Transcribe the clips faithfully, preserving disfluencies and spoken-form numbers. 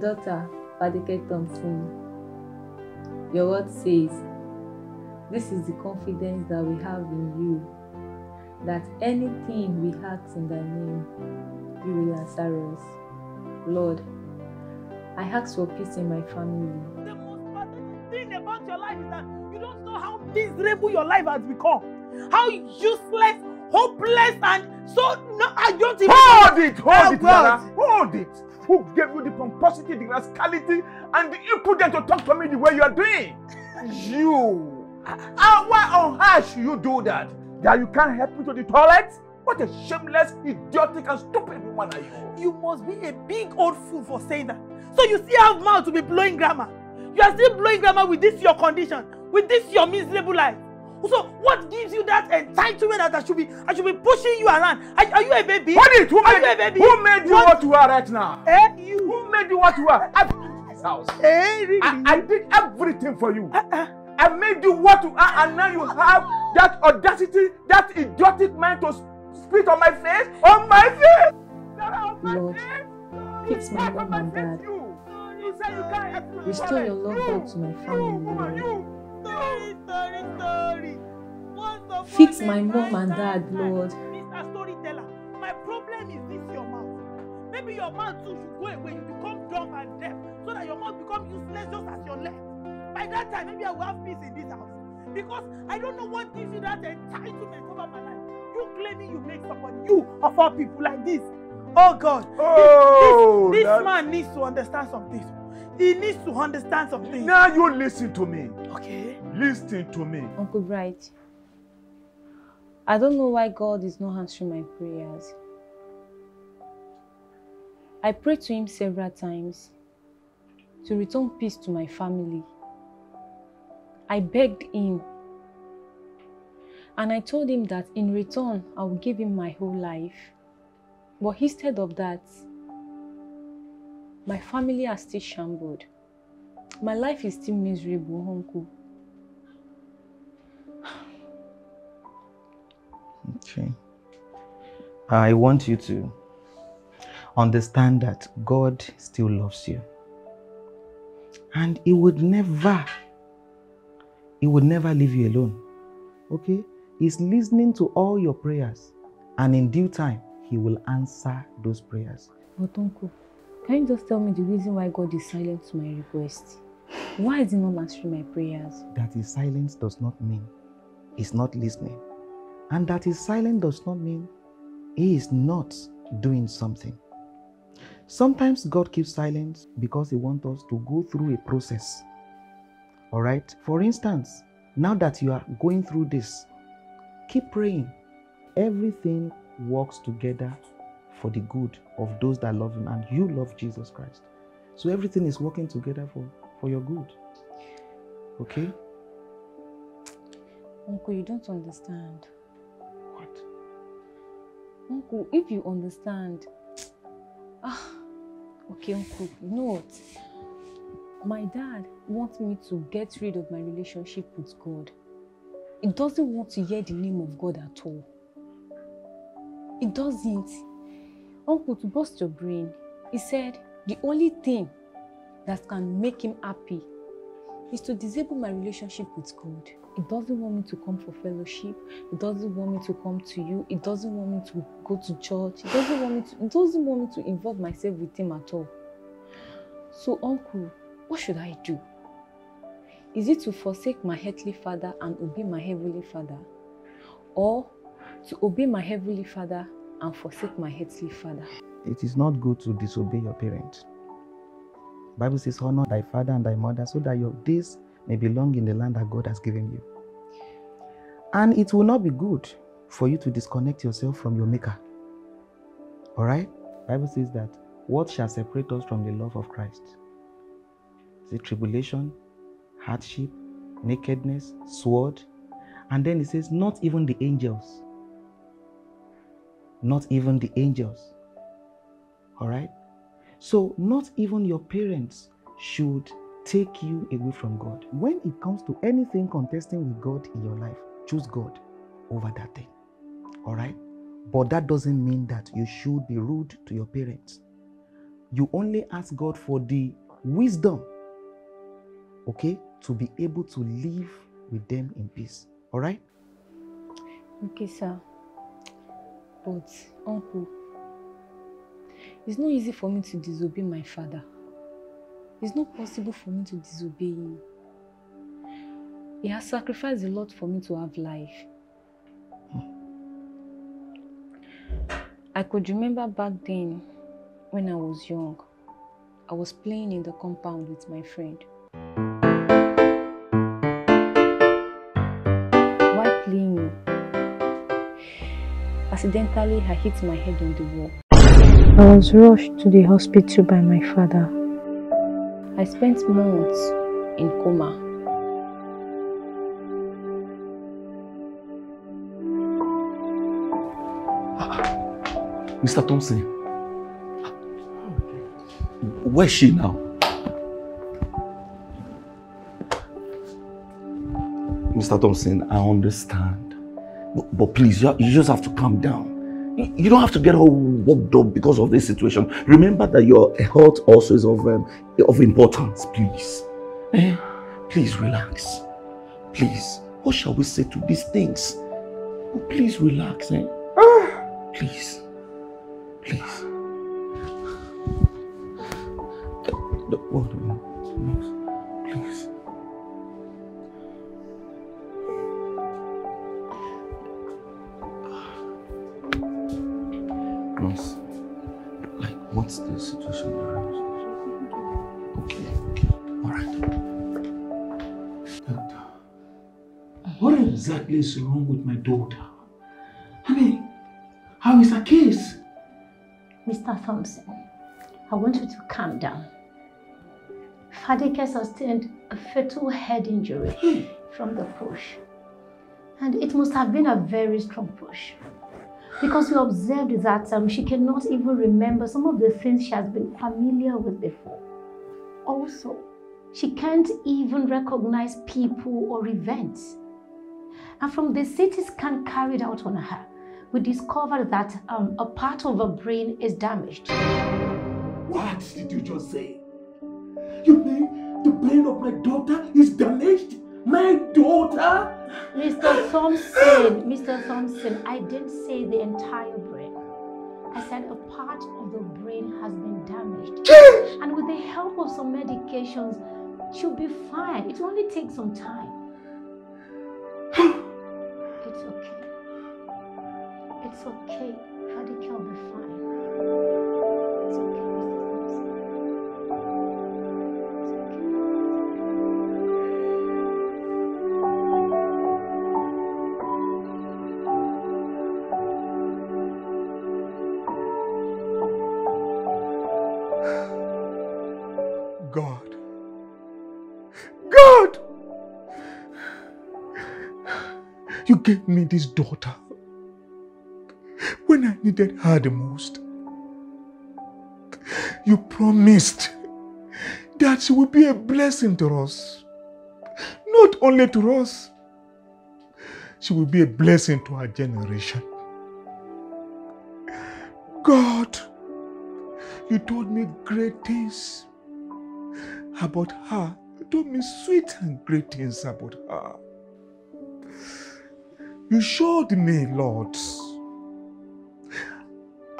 Doctor Fadekemi Thompson, your word says, this is the confidence that we have in you, that anything we ask in thy name, you will answer us. Lord, I ask for peace in my family. The most important thing about your life is that you don't know how miserable your life has become, how useless, hopeless, and so no, I don't even... Hold it, hold it, Nana, hold it. Who gave you the pomposity, the rascality, and the impudence to talk to me the way you are doing? You. And why on earth should you do that? That you can't help me to the toilet? What a shameless, idiotic, and stupid woman are you? You must be a big old fool for saying that. So you still have mouth to be blowing grammar. You are still blowing grammar with this your condition, with this your miserable life. So what gives you that entitlement that I should be, I should be pushing you around? Are, are you a baby? What is? Who made you a baby? Who made you what you are right now? Eh, you. Who made you what you are? I built this house. Eh, really? I, I did everything for you. Uh, uh. I made you what you are, and now you have that audacity, that idiotic mind to spit on my face, on my face. Lord, fix my mom and dad. Restore your love back to my family. Lord. Story, story, story. Fix my mom and dad, Lord. Mister Storyteller, my problem is this your mouth. Maybe your mouth too should go away, you become dumb and deaf, so that your mouth becomes useless just as your leg. By that time, maybe I will have peace in this house. Because I don't know what gives you that entitlement over my life. You claiming you make somebody, you of all people like this. Oh God. Oh, this this, this man needs to understand something. He needs to understand something. Now you listen to me. Okay. Listen to me. Uncle Bright, I don't know why God is not answering my prayers. I prayed to him several times to return peace to my family. I begged him. And I told him that in return, I will give him my whole life. But instead of that, my family are still shambled. My life is still miserable, Uncle. Okay. I want you to understand that God still loves you. And He would never, He would never leave you alone. Okay? He's listening to all your prayers. And in due time, He will answer those prayers. But Uncle, can you just tell me the reason why God is silent to my request? Why is He not answering my prayers? That His silence does not mean He's not listening. And that His silence does not mean He is not doing something. Sometimes God keeps silence because He wants us to go through a process. All right? For instance, now that you are going through this, keep praying. Everything works together for the good of those that love Him, and you love Jesus Christ. So everything is working together for, for your good. Okay? Uncle, you don't understand. What? Uncle, if you understand... Ah, okay, Uncle, you know what? My dad wants me to get rid of my relationship with God. He doesn't want to hear the name of God at all. He doesn't. Uncle, to bust your brain, he said the only thing that can make him happy is to disable my relationship with God. He doesn't want me to come for fellowship. He doesn't want me to come to you. He doesn't want me to go to church. He doesn't want me to, he doesn't want me to involve myself with him at all. So, Uncle, what should I do? Is it to forsake my earthly father and obey my heavenly father? or to obey my heavenly Father and forsake my earthly father. It is not good to disobey your parents. The Bible says, honor thy father and thy mother so that your days may be long in the land that God has given you. And it will not be good for you to disconnect yourself from your maker. All right? The Bible says that what shall separate us from the love of Christ? Is it tribulation, hardship, nakedness, sword? And then it says, not even the angels. Not even the angels. All right? So not even your parents should take you away from God. When it comes to anything contesting with God in your life, choose God over that thing. All right? But that doesn't mean that you should be rude to your parents. You only ask God for the wisdom, okay, to be able to live with them in peace. All right? Okay, sir. But, Uncle, it's not easy for me to disobey my father. It's not possible for me to disobey him. He has sacrificed a lot for me to have life. I could remember back then, when I was young, I was playing in the compound with my friend. While playing, accidentally I hit my head on the wall. I was rushed to the hospital by my father. I spent months in coma. Mister Thompson, where is she now? Mister Thompson, I understand. But, but please, you, you just have to calm down. You don't have to get all worked up because of this situation. Remember that your health also is of, um, of importance, please. Eh? Please relax. Please. What shall we say to these things? Oh, please relax. Eh? Please. Please. Please. Nurse, like, what's the situation? Okay, okay, all right. Doctor, what exactly is wrong with my daughter? I mean, how is her case? Mister Thompson, I want you to calm down. Fadeke sustained a fatal head injury hmm. from the push. And it must have been a very strong push. Because we observed that um, she cannot even remember some of the things she has been familiar with before. Also, she can't even recognize people or events. And from the C T scan carried out on her, we discovered that um, a part of her brain is damaged. What did you just say? You mean the brain of my daughter is damaged? My daughter? Mister Thompson, Mister Thompson, I didn't say the entire brain. I said a part of the brain has been damaged. Jeez. And with the help of some medications, she'll be fine. It only takes some time. It's okay. It's okay. Fadeke will be fine. It's okay, Mister Thompson. It's okay. God. God! You gave me this daughter when I needed her the most. You promised that she would be a blessing to us. Not only to us, she will be a blessing to our generation. God, you told me great things about her. You told me sweet and great things about her. You showed me, Lord,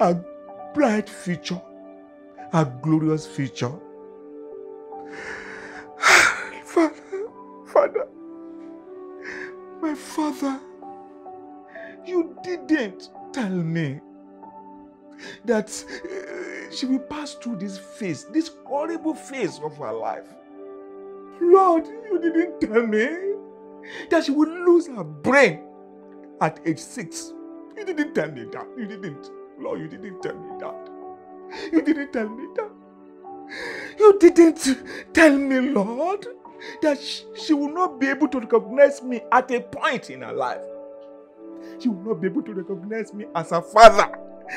a bright future, a glorious future. Father, Father, my Father, you didn't tell me that she will pass through this phase, this horrible phase of her life. Lord, you didn't tell me that she would lose her brain at age six. You didn't tell me that. You didn't. Lord, you didn't tell me that. You didn't tell me that. You didn't tell me, Lord, that she, she will not be able to recognize me at a point in her life. She will not be able to recognize me as her father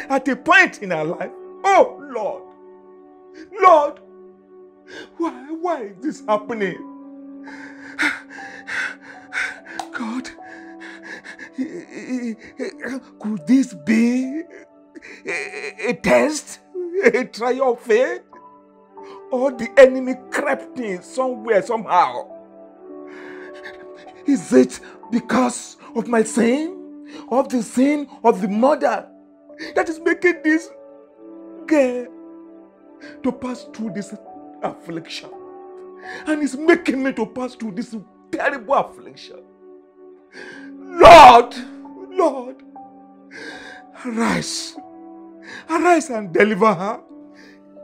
at a point in her life. Oh, Lord. Lord. Why, why is this happening? God, could this be a, a test, a trial of faith? Or the enemy crept in somewhere, somehow? Is it because of my sin, of the sin of the mother, that is making this girl to pass through this affliction? And it's making me to pass through this terrible affliction. Lord, Lord, arise. Arise and deliver her.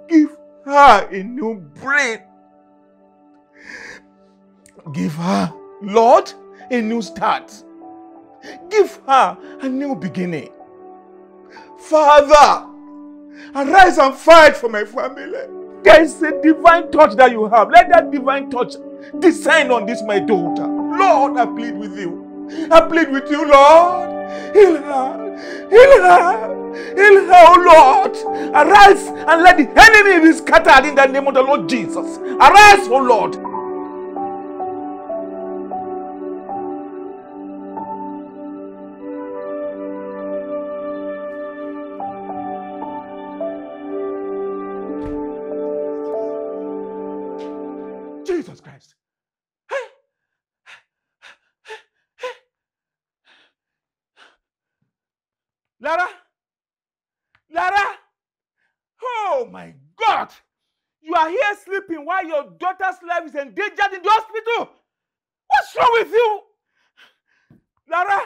Give her a new brain. Give her, Lord, a new start. Give her a new beginning. Father, arise and fight for my family. There is a divine touch that you have. Let that divine touch descend on this, my daughter. Lord, I plead with you. I plead with you, Lord. Heal her. Heal her. Heal her, oh Lord. Arise and let the enemy be scattered in the name of the Lord Jesus. Arise, oh Lord. Why your daughter's life is endangered in the hospital? What's wrong with you, Lara?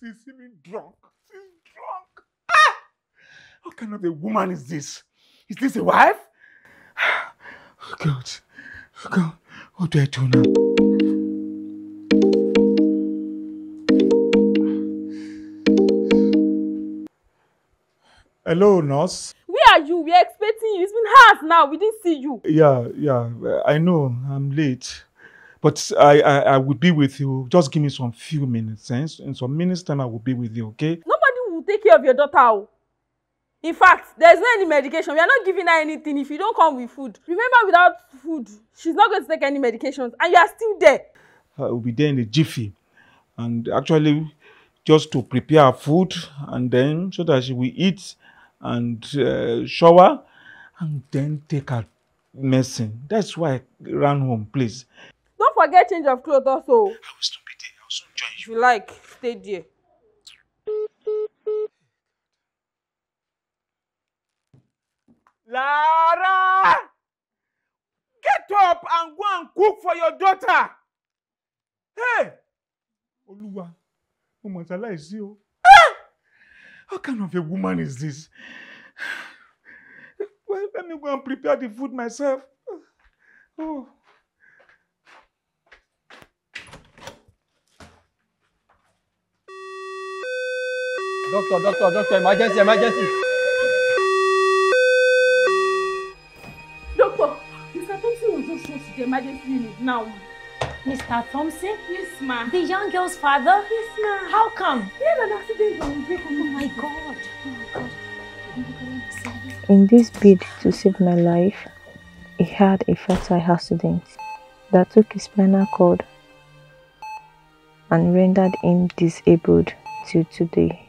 She's even drunk. She's drunk. Ah! What kind of a woman is this? Is this a wife? Oh God, oh God, what do I do now? Hello, nurse. Where are you? We are expecting you. It's been hours now. We didn't see you. Yeah, yeah. I know. I'm late. But I, I, I will be with you. Just give me some few minutes. Eh? In some minutes' time, I will be with you, okay? Nobody will take care of your daughter. In fact, there is no any medication. We are not giving her anything if you don't come with food. Remember, without food, she's not going to take any medications. And you are still there. I will be there in a jiffy. And actually, just to prepare her food and then so that she will eat and uh, shower and then take her medicine. That's why I ran home, please. Don't forget change of clothes also. I will still be there. I will soon join you. If you like, stay there. Lara! Get up and go and cook for your daughter. Hey! Oluwa, Momotala is you. What kind of a woman is this? Well, let me go and prepare the food myself. Oh. Doctor, doctor, doctor, emergency, emergency. Doctor, Mister Thompson was just rushed to the emergency unit now. Mister Thompson? Yes, ma'am. The young girl's father? Yes, ma'am. How come? He had an accident on the vehicle. Oh, my God. Oh, my God. In this bid to save my life, he had a fatal accident that took his spinal cord and rendered him disabled till today.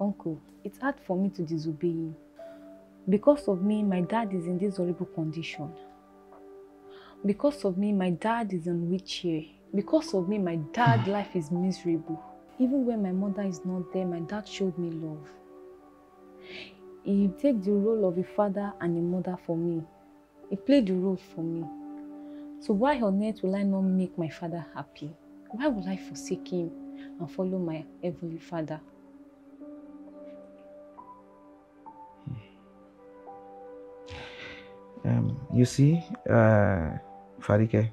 Uncle, it's hard for me to disobey you. Because of me, my dad is in this horrible condition. Because of me, my dad is in wheelchair. Because of me, my dad's life is miserable. Even when my mother is not there, my dad showed me love. He took the role of a father and a mother for me. He played the role for me. So why on earth will I not make my father happy? Why will I forsake him and follow my heavenly father? Hmm. Um, you see, uh, Fadike,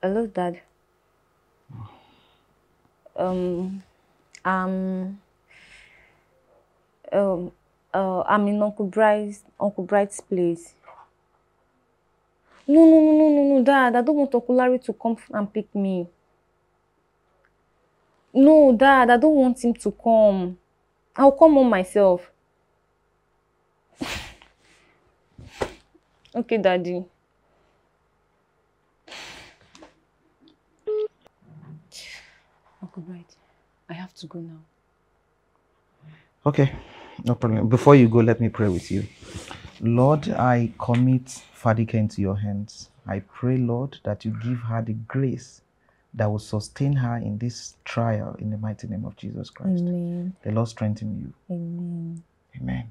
hello, Dad. Um, um, um, uh, I'm in Uncle Bright's Uncle Bright's place. No, no, no, no, no, no, Dad. I don't want Uncle Larry to come and pick me. No, Dad. I don't want him to come. I'll come home myself. Okay, Daddy. Uncle Bright, I have to go now. Okay, no problem. Before you go, let me pray with you. Lord, I commit Fadike into your hands. I pray, Lord, that you give her the grace that will sustain her in this trial in the mighty name of Jesus Christ. Amen. The Lord strengthen you. Amen. Amen.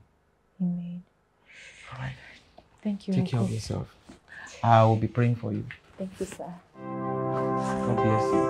Amen. All right. Thank you. Take Uncle. care of yourself. I will be praying for you. Thank you, sir. God bless you. Yes.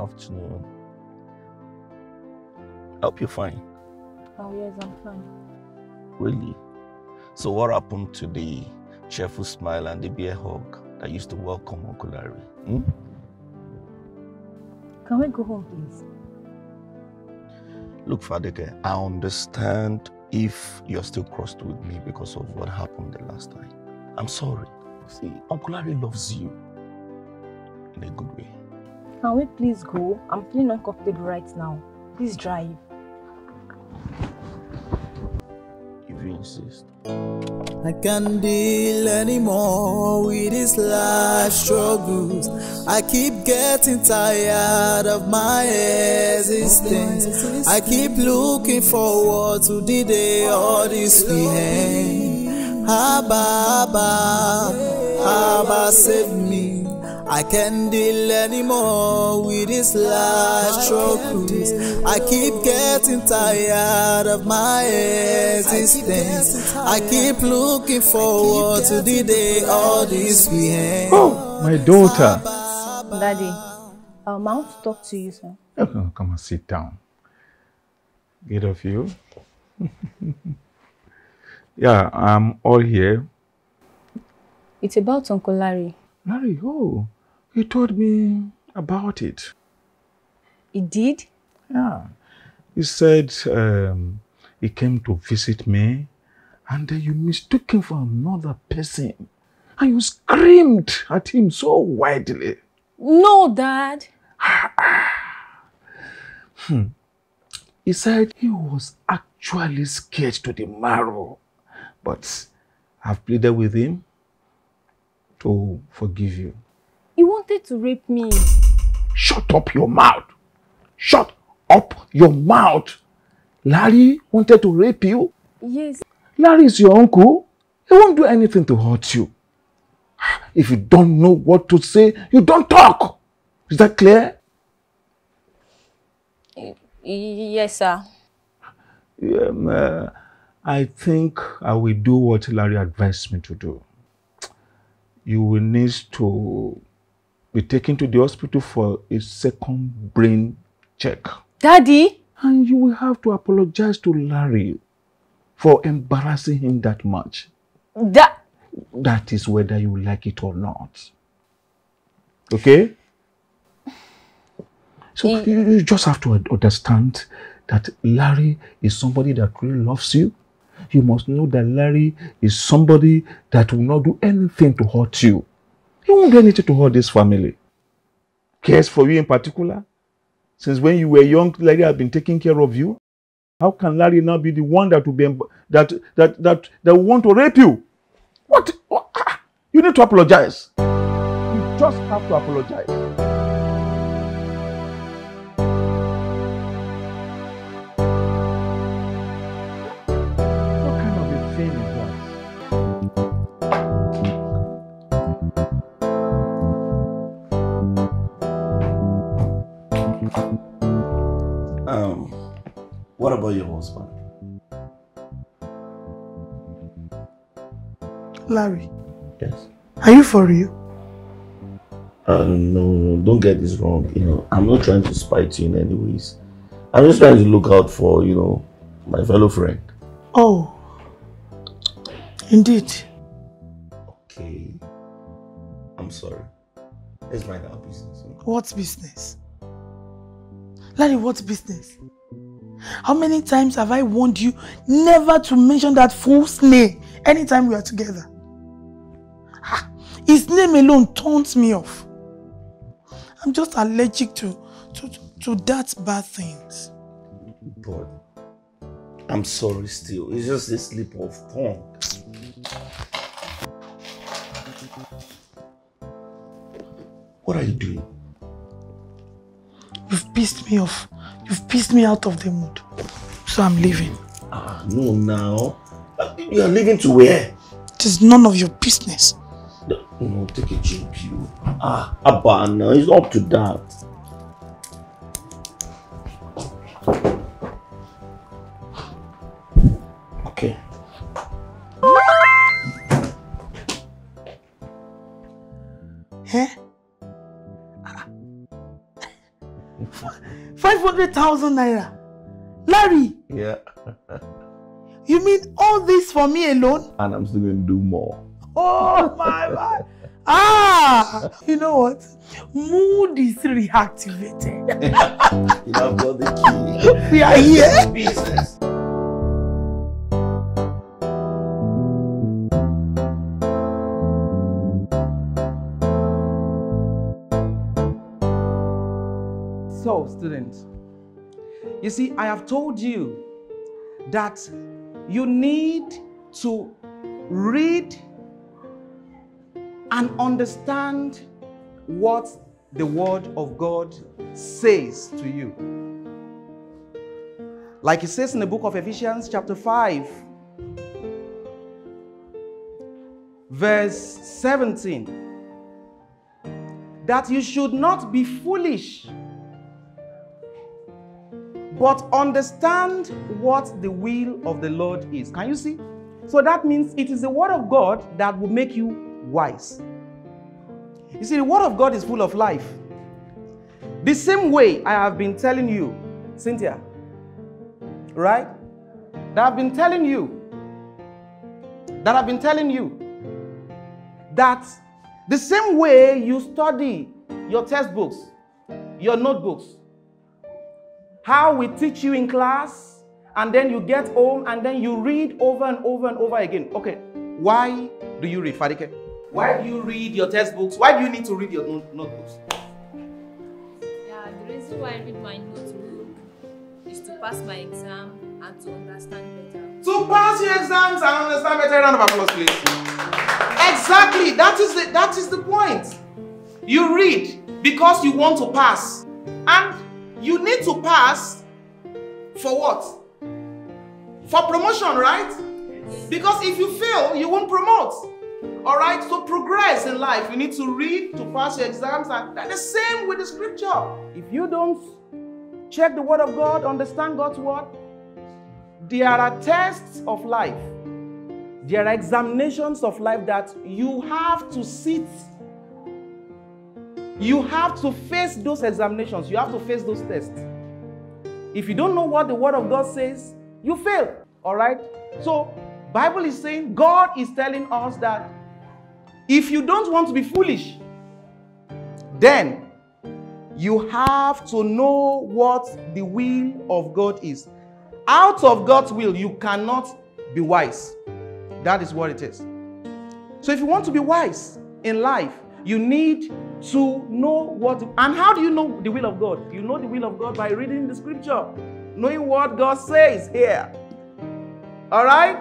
Afternoon. I hope you're fine. Oh yes, I'm fine. Really? So what happened to the cheerful smile and the beer hug that used to welcome Uncle Larry? Hmm? Can we go home, please? Look, Fadeke, I understand if you're still crossed with me because of what happened the last time. I'm sorry. See, Uncle Larry loves you in a good way. Can we please go? I'm feeling uncomfortable right now. Please drive. If you insist. I can't deal anymore with these life struggles. I keep getting tired of my existence. I keep looking forward to the day all this will end. Abba, Abba, Abba, save me. I can't deal anymore with this life struggles. I keep getting tired of my existence. I keep looking forward to the day all this will end. Oh, my daughter. Daddy, um, I want to talk to you, sir. Oh, come and sit down. Get off you. Yeah, I'm all here. It's about Uncle Larry. Larry, oh. He told me about it. He did? Yeah. He said um, he came to visit me And then you mistook him for another person. And you screamed at him so wildly. No, Dad. hmm. He said he was actually scared to the marrow. But I've pleaded with him to forgive you. He wanted to rape me. Shut up your mouth. Shut up your mouth. Larry wanted to rape you? Yes. Larry is your uncle. He won't do anything to hurt you. If you don't know what to say, you don't talk. Is that clear? Yes, sir. Um, uh, I think I will do what Larry advised me to do. You will need to be taken to the hospital for a second brain check. Daddy? And you will have to apologize to Larry for embarrassing him that much. That... That is whether you like it or not. Okay? So it, you just have to understand that Larry is somebody that really loves you. You must know that Larry is somebody that will not do anything to hurt you. He won't do anything to hurt this family. Cares for you in particular. Since when you were young, Larry has been taking care of you. How can Larry now be the one that will be that that that that will want to rape you? What? What? You need to apologize. You just have to apologize. What kind of a thing is that? Um, what about your husband? Larry. Yes. Are you for real? Uh, no, don't get this wrong. You know, I'm not trying to spite you in any ways. I'm just trying to look out for, you know, my fellow friend. Oh, indeed. Okay. I'm sorry. Let's mind our business. What business? Larry, what business? How many times have I warned you never to mention that fool's name anytime we are together? His name alone turns me off. I'm just allergic to, to, to that bad things. But I'm sorry still. It's just a slip of tongue. What are you doing? You've pissed me off. You've pissed me out of the mood. So I'm leaving. Ah, no, now. You are leaving to where? It is none of your business. No, take a joke, you. Ah, Abba, now it's up to that. Okay. Eh? five hundred thousand naira. Larry! Yeah. You mean all this for me alone? And I'm still going to do more. Oh my God. Ah, you know what? Mood is reactivated. You have got the key. We are here. Business. So, students, you see, I have told you that you need to read and understand what the Word of God says to you. Like it says in the book of Ephesians chapter five, verse seventeen, that you should not be foolish, but understand what the will of the Lord is. Can you see? So that means it is the Word of God that will make you wise. You see, the Word of God is full of life. The same way I have been telling you, Cynthia, right? That I've been telling you, that I've been telling you, that the same way you study your textbooks, your notebooks, how we teach you in class, and then you get home and then you read over and over and over again. Okay, why do you read, Fadeke? Why do you read your textbooks? Why do you need to read your notebooks? Yeah, the reason why I read my notebook is to pass my exam and to understand better. To pass your exams and understand better. Round of applause, please. Exactly, that is the, that is the point. You read because you want to pass. And you need to pass for what? For promotion, right? Yes. Because if you fail, you won't promote. All right, so progress in life, you need to read to pass your exams, and that's the same with the scripture. If you don't check the word of God, understand God's word, there are tests of life. There are examinations of life that you have to sit. You have to face those examinations. You have to face those tests. If you don't know what the word of God says, you fail. All right? So, Bible is saying, God is telling us that if you don't want to be foolish, then you have to know what the will of God is. Out of God's will, you cannot be wise. That is what it is. So if you want to be wise in life, you need to know what... The, and how do you know the will of God? You know the will of God by reading the scripture, knowing what God says here. All right?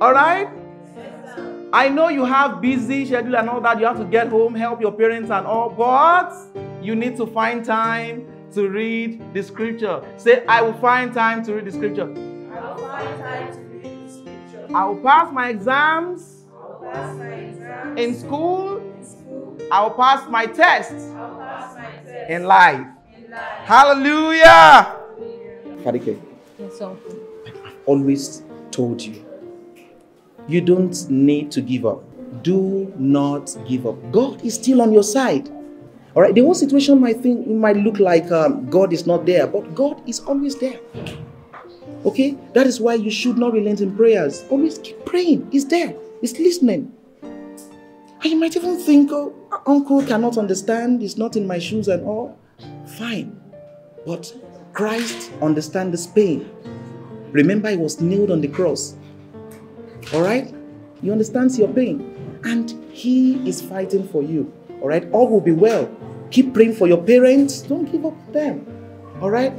All right? Yes, sir. I know you have busy schedule and all that. You have to get home, help your parents and all, but you need to find time to read the scripture. Say, I will find time to read the scripture. I will find time to read the scripture. I will pass my exams, I will pass my exams. In school. In school. I will pass my tests, I will pass my tests. In life. In life. Hallelujah. Fadike, yes, I've always told you, you don't need to give up. Do not give up. God is still on your side. All right, the whole situation might think might look like um, God is not there, but God is always there. Okay, that is why you should not relent in prayers. Always keep praying. He's there. He's listening. And you might even think, "Oh, Uncle cannot understand. He's not in my shoes and all." Fine, but Christ understands this pain. Remember, He was nailed on the cross. All right, He understands your pain, and He is fighting for you. All right, all will be well. Keep praying for your parents. Don't give up on them. All right?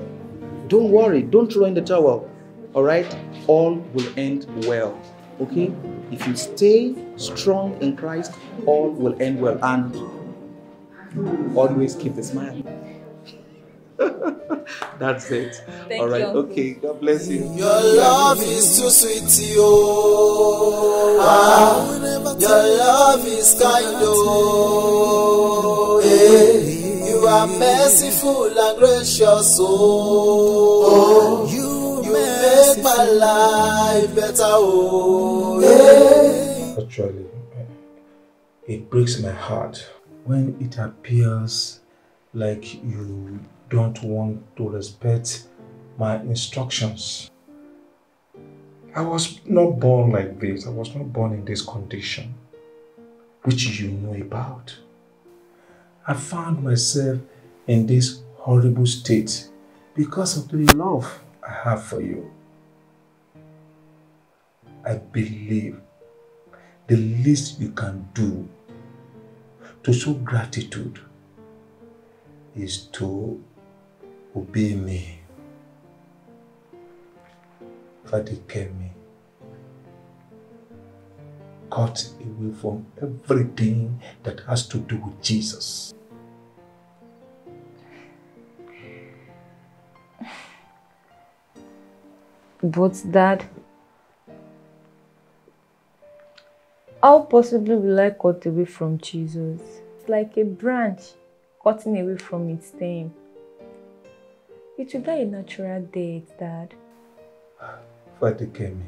Don't worry. Don't throw in the towel. All right? All will end well. Okay? If you stay strong in Christ, all will end well. And always keep the smile. That's it. Thank all right. You. Okay. God bless you. Your love is too sweet to you. Ah, your love is kind. Oh, hey. You are merciful and gracious. Oh, you, you make my life better. Oh, hey. Actually, it breaks my heart when it appears like you don't want to respect my instructions. I was not born like this. I was not born in this condition, which you know about. I found myself in this horrible state because of the love I have for you. I believe the least you can do to show gratitude is to obey me. Fadekemi, cut away from everything that has to do with Jesus. But Dad, how possibly will I cut away from Jesus? It's like a branch cutting away from its stem. It will die a natural death, Dad. Fadekemi,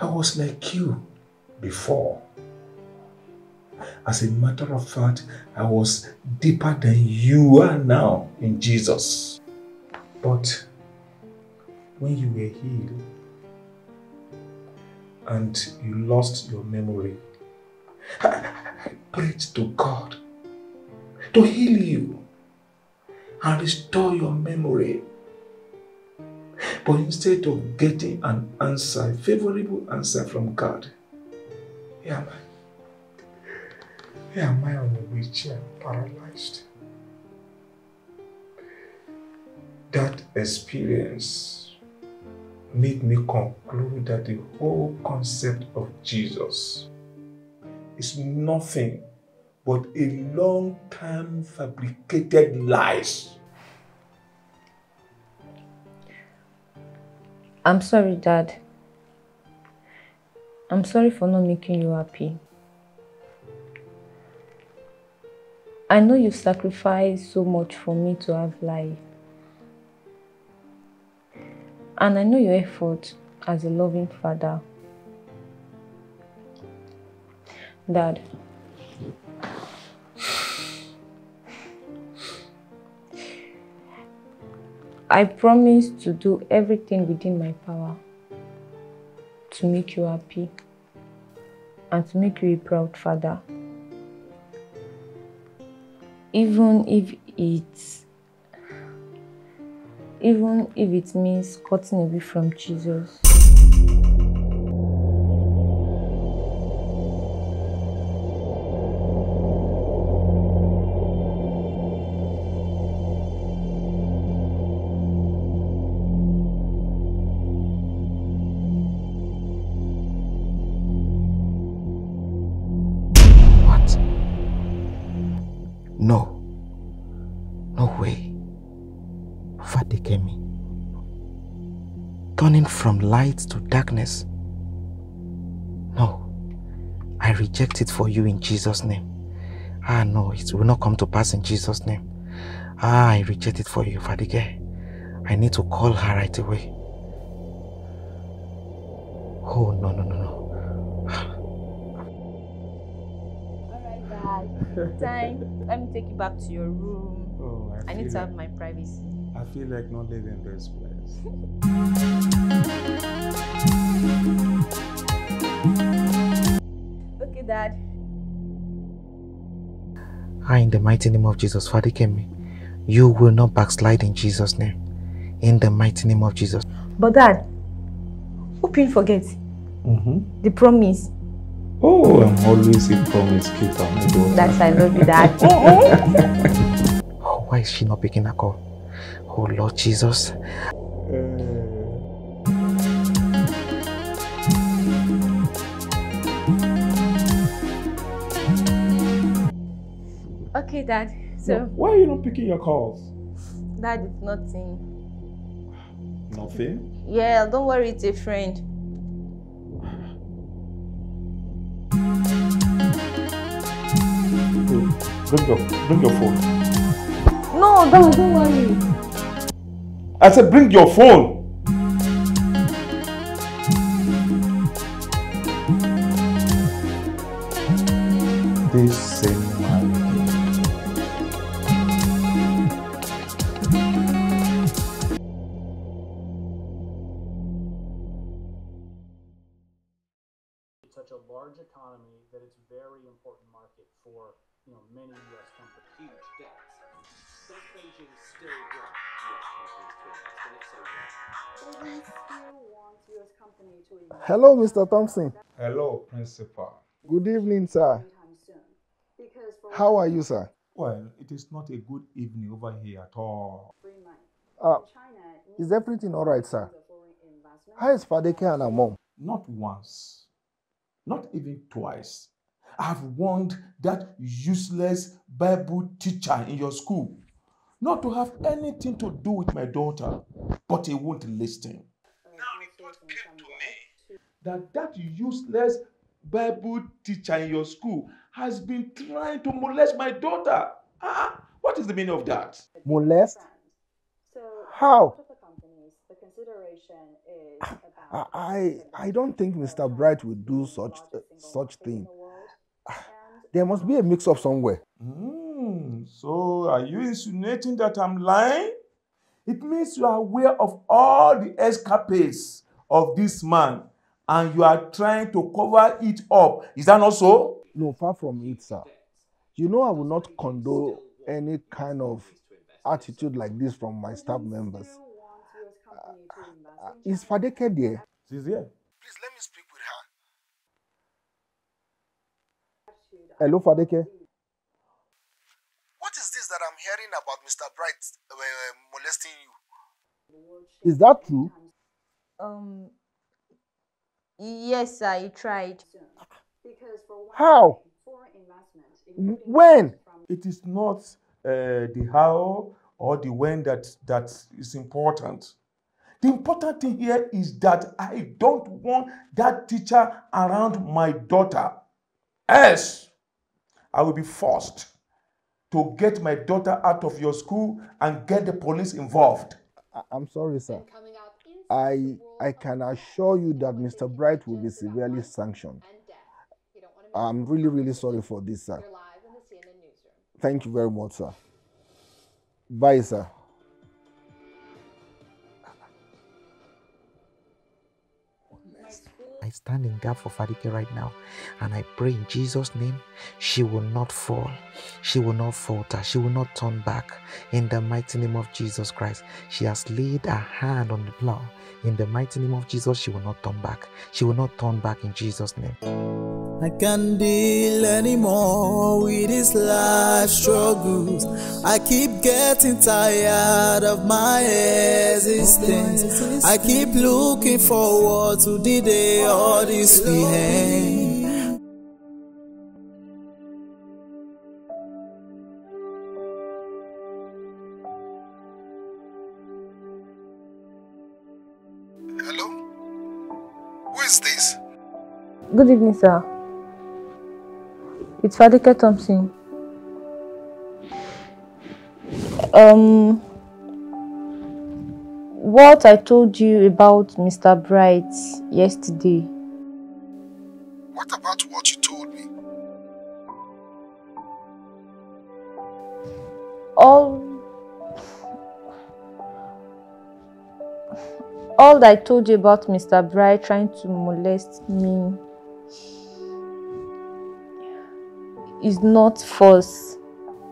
I was like you before. As a matter of fact, I was deeper than you are now in Jesus. But when you were healed and you lost your memory, I, I prayed to God to heal you and restore your memory. But instead of getting an answer, a favorable answer from God, here am I. Here am I on a wheelchair, paralyzed. That experience made me conclude that the whole concept of Jesus is nothing but a long-term fabricated lies. I'm sorry, Dad. I'm sorry for not making you happy. I know you've sacrificed so much for me to have life. And I know your effort as a loving father. Dad, I promise to do everything within my power to make you happy and to make you a proud father. Even if it's even if it means cutting away from Jesus. From light to darkness. No, I reject it for you in Jesus' name. Ah, no, it will not come to pass in Jesus' name. Ah, I reject it for you, Fadike. I need to call her right away. Oh, no, no, no, no. Alright, Dad. Time. Let me take you back to your room. Oh, I, I need like, to have my privacy. I feel like not leaving this place. Okay, Dad. I, in the mighty name of Jesus, Fadekemi, you will not backslide in Jesus' name. In the mighty name of Jesus. But Dad, hope you forget mm-hmm. the promise. Oh, I'm always a promise keeper. That's I love you, Dad. Oh, why is she not picking a call? Oh Lord Jesus. Uh... Okay, Dad, so... No, why are you not picking your calls? Dad, it's nothing. Nothing? Yeah, don't worry, it's a friend. Bring your, bring your phone. No, Dad, don't worry. I said bring your phone. This same man. Large economy that it's very important market for, you know, many U S companies. Huge debts. Does Beijing still want U S companies to invest? And if so, why? Beijing still wants U S companies to invest. Hello, Mister Thompson. Hello, Principal. Good evening, sir. How are you, sir? Well, it is not a good evening over here at all. Uh, is everything all right, sir? How is Fadeke and her mom? Not once. Not even twice. I've warned that useless Bible teacher in your school not to have anything to do with my daughter, but he won't listen. Now it was came to me that that useless Bible teacher in your school has been trying to molest my daughter. Ah, what is the meaning of that? Molest? How? I, I don't think Mister Bright would do such uh, such thing. There must be a mix-up somewhere. Mm, so are you insinuating that I'm lying? It means you are aware of all the escapades of this man and you are trying to cover it up. Is that not so? No, far from it, sir. You know I will not condone any kind of attitude like this from my staff members. Uh, is Fadeke there? She's here. Please let me speak with her. Hello, Fadeke. What is this that I'm hearing about Mister Bright uh, molesting you? Is that true? Um. Yes, sir, I tried. Because for one How? When? It is not uh, the how or the when that, that is important. The important thing here is that I don't want that teacher around my daughter. Else, I will be forced to get my daughter out of your school and get the police involved. I I'm sorry, sir. I, I can assure you that Mister Bright will be severely sanctioned. I'm really, really sorry for this, sir. Thank you very much, sir. Bye, sir. I stand in gap for Fadike right now, and I pray in Jesus' name, she will not fall. She will not falter. She will not turn back. In the mighty name of Jesus Christ, she has laid her hand on the plow. In the mighty name of Jesus, she will not turn back. She will not turn back in Jesus' name. I can't deal anymore with these life struggles. I keep getting tired of my existence. I keep looking forward to the day all this will end. Good evening, sir. It's Fadeke Thompson. Um, what I told you about Mister Bright yesterday. What about what you told me? All... All I told you about Mister Bright trying to molest me is not false.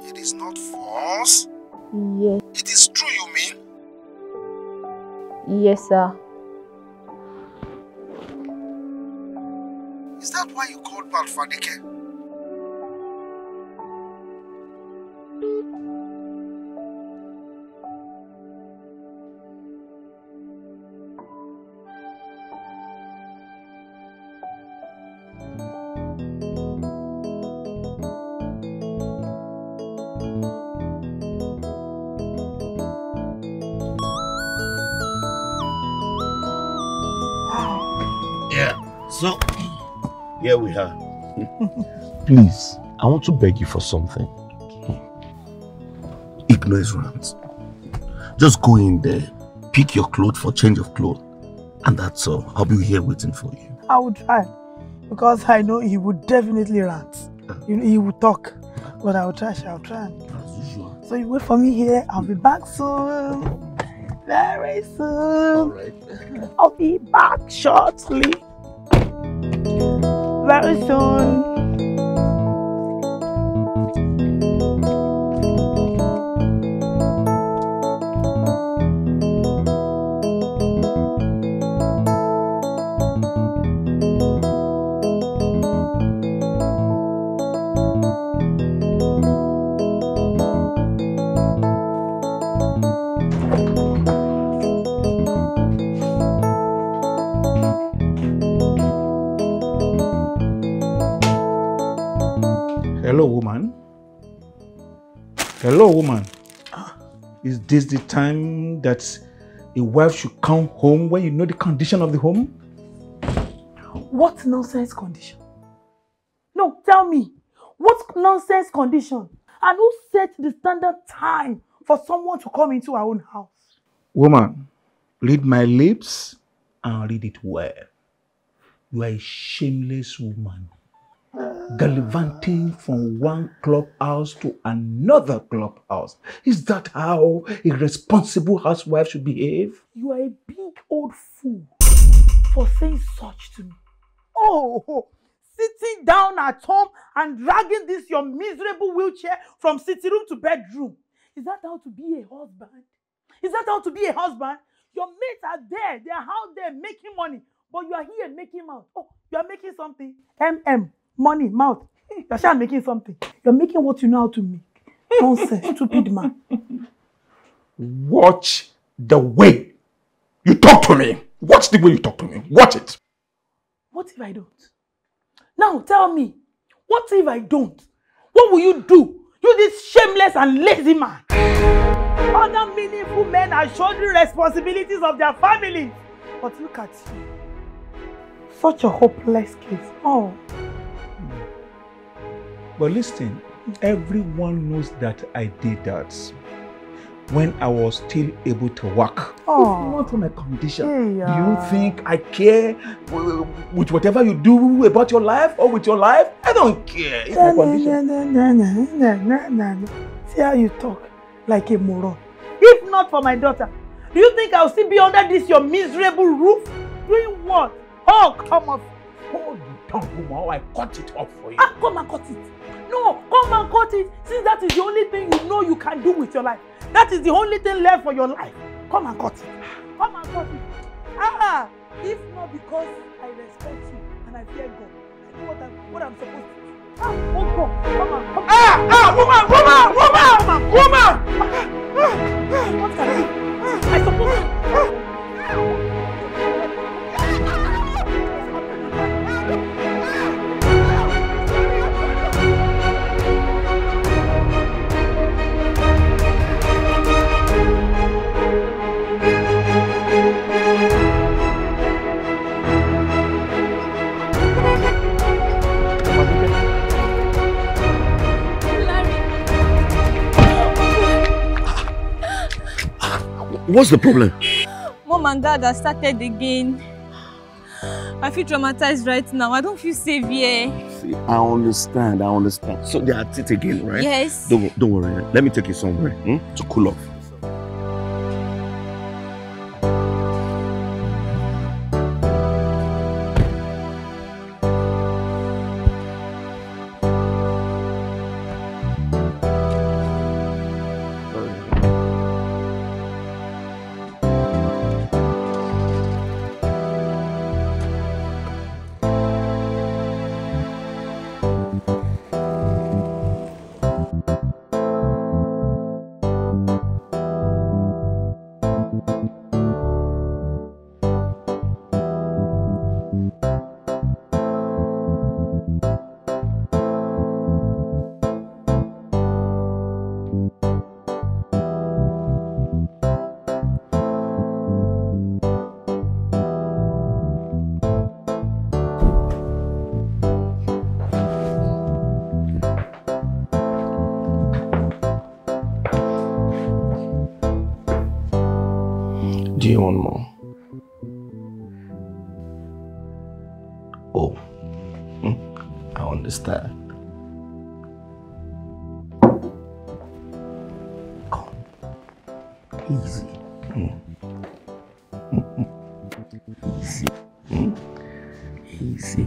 It is not false? Yes. It is true, you mean? Yes, sir. Is that why you called back Fadeke? So, here we are. Please, I want to beg you for something. Ignore his rants. Just go in there, pick your clothes for change of clothes, and that's all. I'll be here waiting for you. I would try, because I know he would definitely rant. You know, he would talk, but I will try, shall try. So you wait for me here, I'll be back soon. Very soon. All right. I'll be back shortly. Very soon. Hello, woman. Is this the time that a wife should come home when you know the condition of the home? What nonsense condition? No, tell me. What nonsense condition? And who set the standard time for someone to come into our own house? Woman, read my lips and read it well. You are a shameless woman, gallivanting from one clubhouse to another clubhouse. Is that how a responsible housewife should behave? You are a big old fool for saying such to me. Oh, sitting down at home and dragging this your miserable wheelchair from sitting room to bedroom. Is that how to be a husband? Is that how to be a husband? Your mates are there. They're out there making money. But you are here making mouth. Oh, you are making something. M M. Money, mouth. You're sure making something. You're making what you know how to make. Nonsense, stupid man. Watch the way you talk to me. Watch the way you talk to me. Watch it. What if I don't? Now tell me. What if I don't? What will you do? You this shameless and lazy man. Other meaningful men are shouldering responsibilities of their families. But look at you. Such a hopeless case. Oh. But listen, everyone knows that I did that when I was still able to work. Oh. It's not on a condition. Yeah. Do you think I care with whatever you do about your life or with your life? I don't care. It's my condition. Na, na, na, na, na, na. See how you talk like a moron. If not for my daughter, do you think I'll still be under this your miserable roof? Doing what? Oh, come on. Hold the tongue, Uma, or I cut it off for you. Ah, come and cut it. No, come and cut it. Since that is the only thing you know you can do with your life. That is the only thing left for your life. Come and cut it. Come and cut it. Ah, if not because I respect you and I fear God, I know what I'm, what I'm supposed to do. Ah, oh God, come on, come on. Ah, ah, woman, woman, woman, woman. What can I do? I suppose. To... What's the problem? Mom and Dad have started again. I feel traumatized right now. I don't feel safe here. See, I understand, I understand. So they are at it again, right? Yes. Don't, don't worry, let me take you somewhere hmm? to cool off. One more. Oh, hmm? I understand. Come, easy. Hmm. Easy. Hmm. Easy.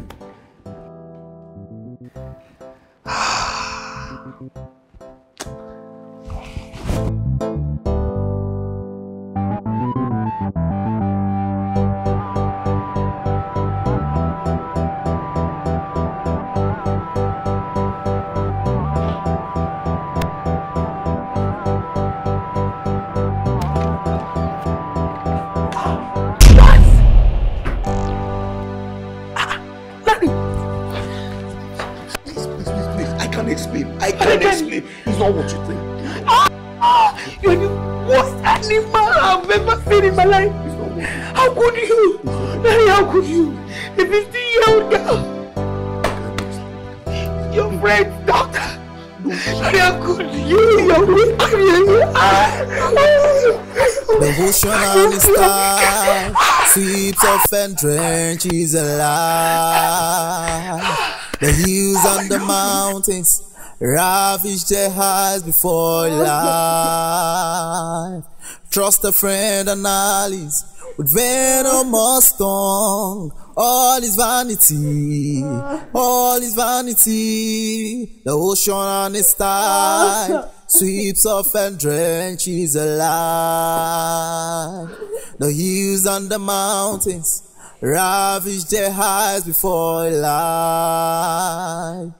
Sweeps of and trenches alive. The hills and the mountains ravish their hearts before life. Trust a friend and allies with venomous tongue. All is vanity, all is vanity. The ocean and its tide sweeps off and drenches alike. The hills and the mountains ravish their eyes before a light.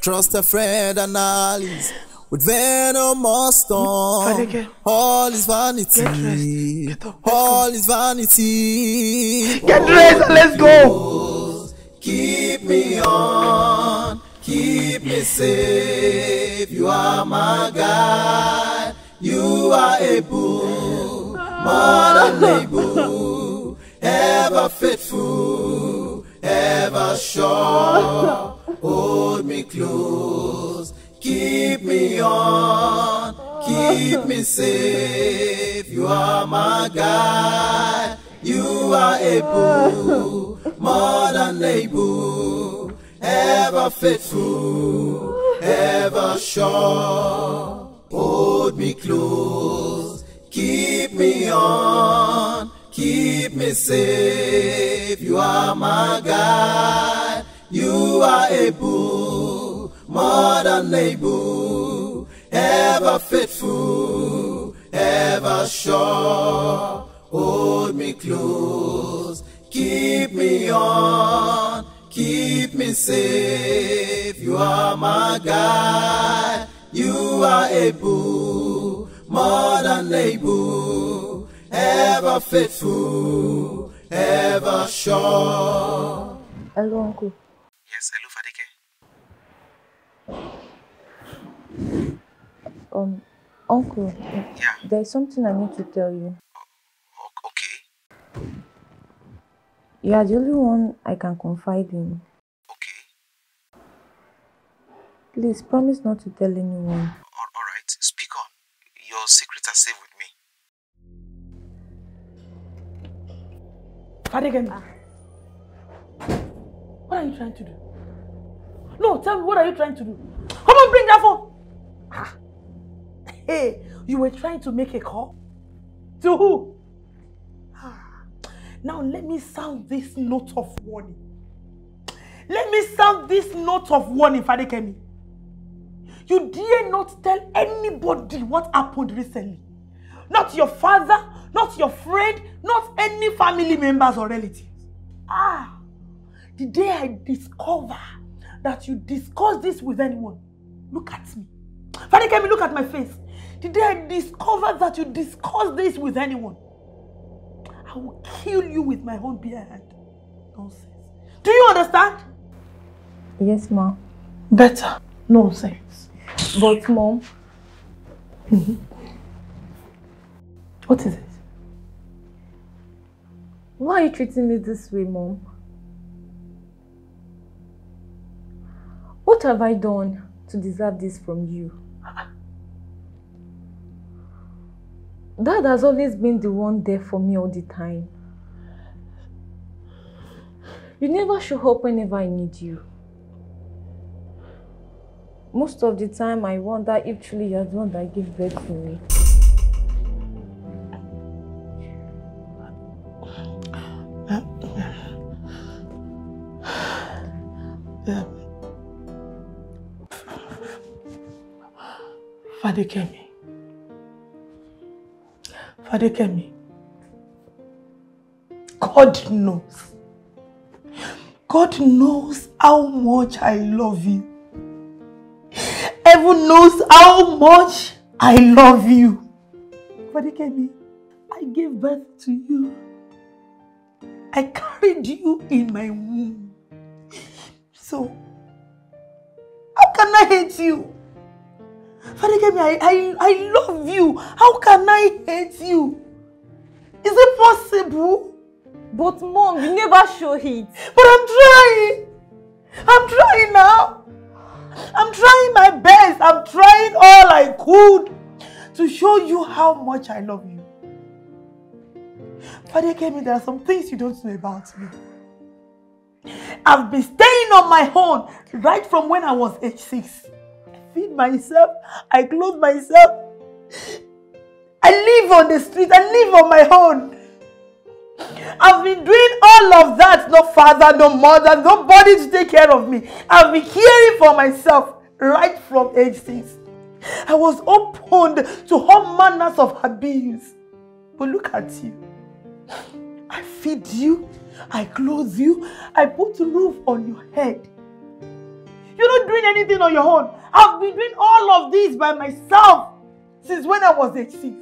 Trust a friend and allies with venomous storm. All is vanity. Get Get All is vanity. Get dressed and let's go. Keep me on. Keep me safe. You are my guide. You are able. More than able. Ever faithful. Ever sure. Hold me close. Keep me on, keep me safe. You are my guide. You are able, more than able, ever faithful, ever sure. Hold me close. Keep me on, keep me safe. You are my guide. You are able. More than able, ever faithful, ever sure. Hold me close, keep me on, keep me safe. You are my guide, you are able, more than able, ever faithful, ever sure. Hello, Uncle. Yes, hello, Fadeke. Um, Uncle, yeah. There's something I need to tell you. O okay. You are the only one I can confide in. Okay. Please, promise not to tell anyone. Alright, speak on. Your secrets are safe with me. Fadekemi, ah. What are you trying to do? No, tell me, what are you trying to do? Come on, bring that phone! Ah. Hey, you were trying to make a call? To who? Ah. Now let me sound this note of warning. Let me sound this note of warning, Fadekemi. You dare not tell anybody what happened recently. Not your father, not your friend, not any family members or relatives. Ah, the day I discover that you discuss this with anyone. Look at me. Fadekemi, look at my face. The day I discover that you discuss this with anyone, I will kill you with my own bare hand. Nonsense. Do you understand? Yes, Mom. Better. Nonsense. But, Mom. Mm-hmm. What is it? Why are you treating me this way, Mom? What have I done to deserve this from you? Dad has always been the one there for me all the time. You never show up whenever I need you. Most of the time I wonder if truly you're the one that gave birth to me. Yeah. Fadekemi, Fadekemi, God knows, God knows how much I love you. Heaven knows how much I love you. Fadekemi, I gave birth to you. I carried you in my womb. So, how can I hate you? Fadekemi, I, I, I love you. How can I hate you? Is it possible? But Mom, you never show it. But I'm trying. I'm trying now. I'm trying my best. I'm trying all I could to show you how much I love you. Fadekemi, there are some things you don't know about me. I've been staying on my own right from when I was age six. Feed myself, I clothe myself, I live on the street, I live on my own. I've been doing all of that, no father, no mother, nobody to take care of me. I've been caring for myself right from age six. I was opened to all manners of abuse. But look at you. I feed you, I clothe you, I put a roof on your head. You're not doing anything on your own. I've been doing all of this by myself since when I was age six.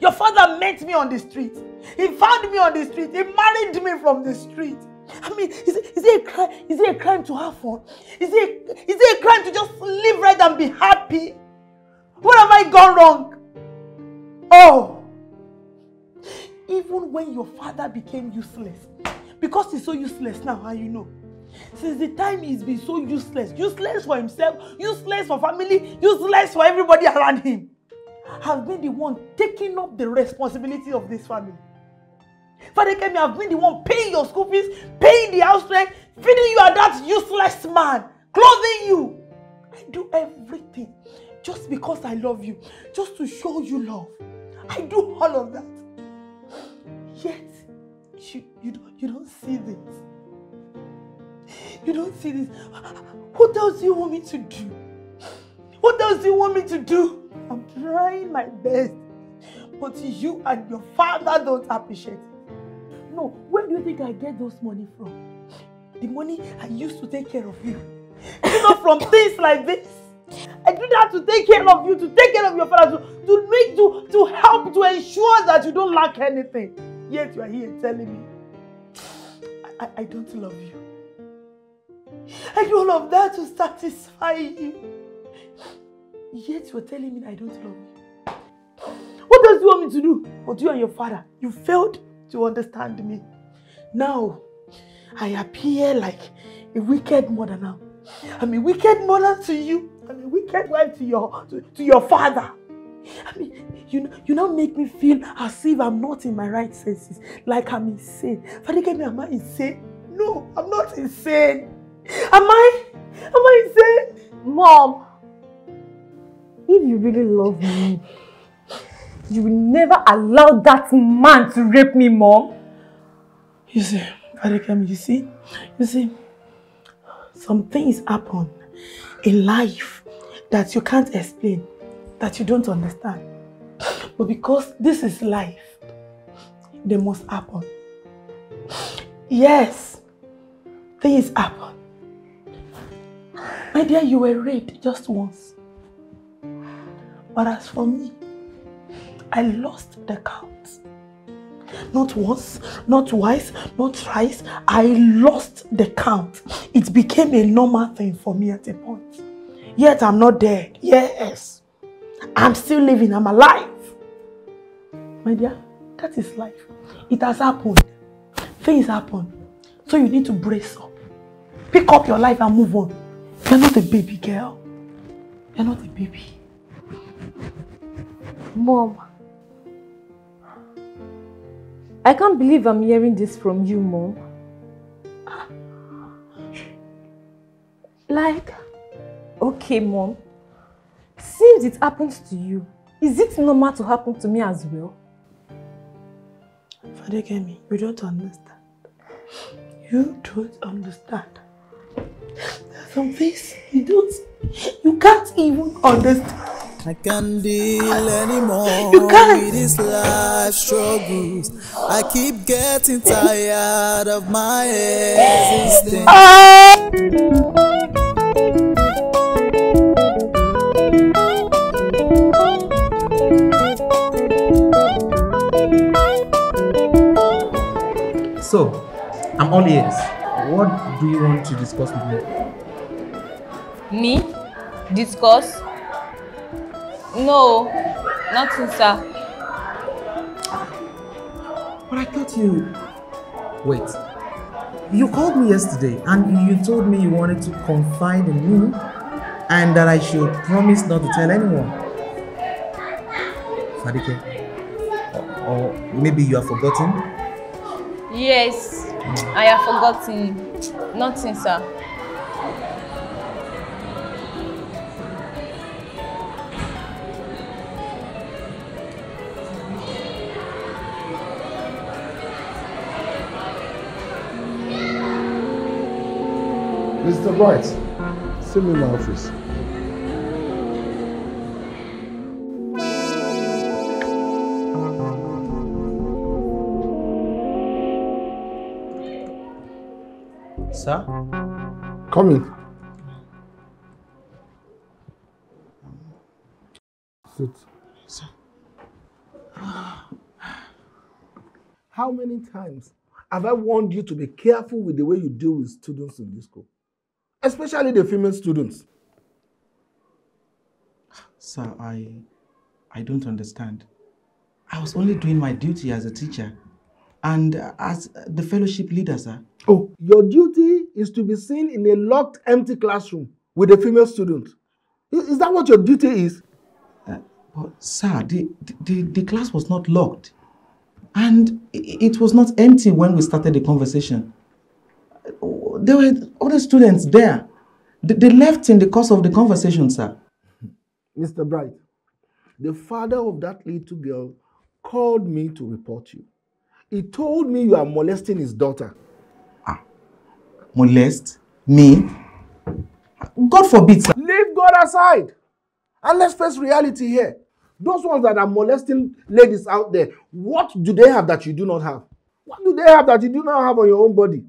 Your father met me on the street. He found me on the street. He married me from the street. I mean, is it, is it a crime? Is it a crime to have fun? Is it, is it a crime to just live right and be happy? What have I gone wrong? Oh, even when your father became useless, because he's so useless now, how you know? Since the time he's been so useless, useless for himself, useless for family, useless for everybody around him, has been the one taking up the responsibility of this family. Fadekemi, I've been the one paying your school fees, paying the house rent, feeding you at that useless man, clothing you. I do everything just because I love you, just to show you love. I do all of that. Yet, you, you, don't, you don't see this. You don't see this. What else do you want me to do? What else do you want me to do? I'm trying my best. But you and your father don't appreciate it. No, where do you think I get those money from? The money I used to take care of you. You know, from things like this. I do that to take care of you, to take care of your father, to, to make, to, to help, to ensure that you don't lack anything. Yet you are here telling me, I, I, I don't love you. I do all of that to satisfy you. Yet you are telling me I don't love you. What else do you want me to do? But you and your father, you failed to understand me. Now, I appear like a wicked mother now. I'm a wicked mother to you. I'm a wicked wife to your, to, to your father. I mean, you, you now make me feel as if I'm not in my right senses. Like I'm insane. Fadekemi, am I insane? No, I'm not insane. Am I? Am I insane? Mom, if you really love me, you will never allow that man to rape me, Mom. You see, Fadekemi, you see, you see, some things happen in life that you can't explain, that you don't understand. But because this is life, they must happen. Yes, things happen. My dear, you were raped just once. But as for me, I lost the count. Not once, not twice, not thrice. I lost the count. It became a normal thing for me at a point. Yet I'm not dead. Yes. I'm still living. I'm alive. My dear, that is life. It has happened. Things happen. So you need to brace up. Pick up your life and move on. You're not a baby girl. You're not a baby. Mom. I can't believe I'm hearing this from you, Mom. Like, okay, Mom. Since it happens to you, is it normal to happen to me as well? Fadekemi, you don't understand. You don't understand. There are some things you don't, you can't even understand. I can't deal anymore with these life struggles. I keep getting tired of my existence. So, I'm all ears. What do you want to discuss with me? Me? Discuss? No, nothing, sir. But I thought you... Wait. You called me yesterday and you told me you wanted to confide in me and that I should promise not to tell anyone. Fadeke, or, or maybe you have forgotten? Yes, I have forgotten. Nothing, sir. Mister Bright, see me in my office. Sir? Come in. Sit. Sir. How many times have I warned you to be careful with the way you deal with students in this school? Especially the female students. Sir, I, I don't understand. I was only doing my duty as a teacher and as the fellowship leader, sir. Oh, your duty is to be seen in a locked, empty classroom with a female student. Is, is that what your duty is? Uh, but, sir, the, the, the class was not locked. And it was not empty when we started the conversation. There were other students there. They left in the course of the conversation, sir. Mister Bright, the father of that little girl called me to report you. He told me you are molesting his daughter. Ah, molest me? God forbid, sir. Leave God aside. And let's face reality here. Those ones that are molesting ladies out there, what do they have that you do not have? What do they have that you do not have on your own body?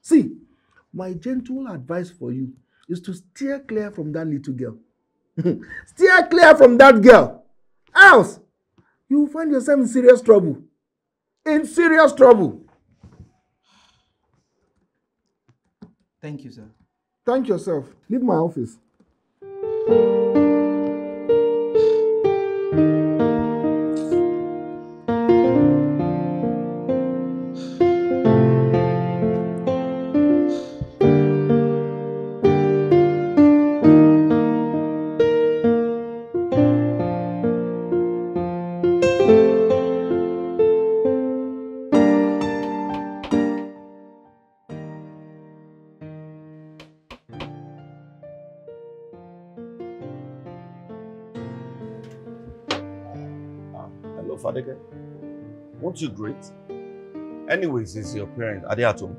See, my gentle advice for you is to steer clear from that little girl. Steer clear from that girl. Else, you will find yourself in serious trouble. In serious trouble. Thank you, sir. Thank yourself. Leave my office. Fadeke, won't you greet? Anyways, it's your parents. Are they at home?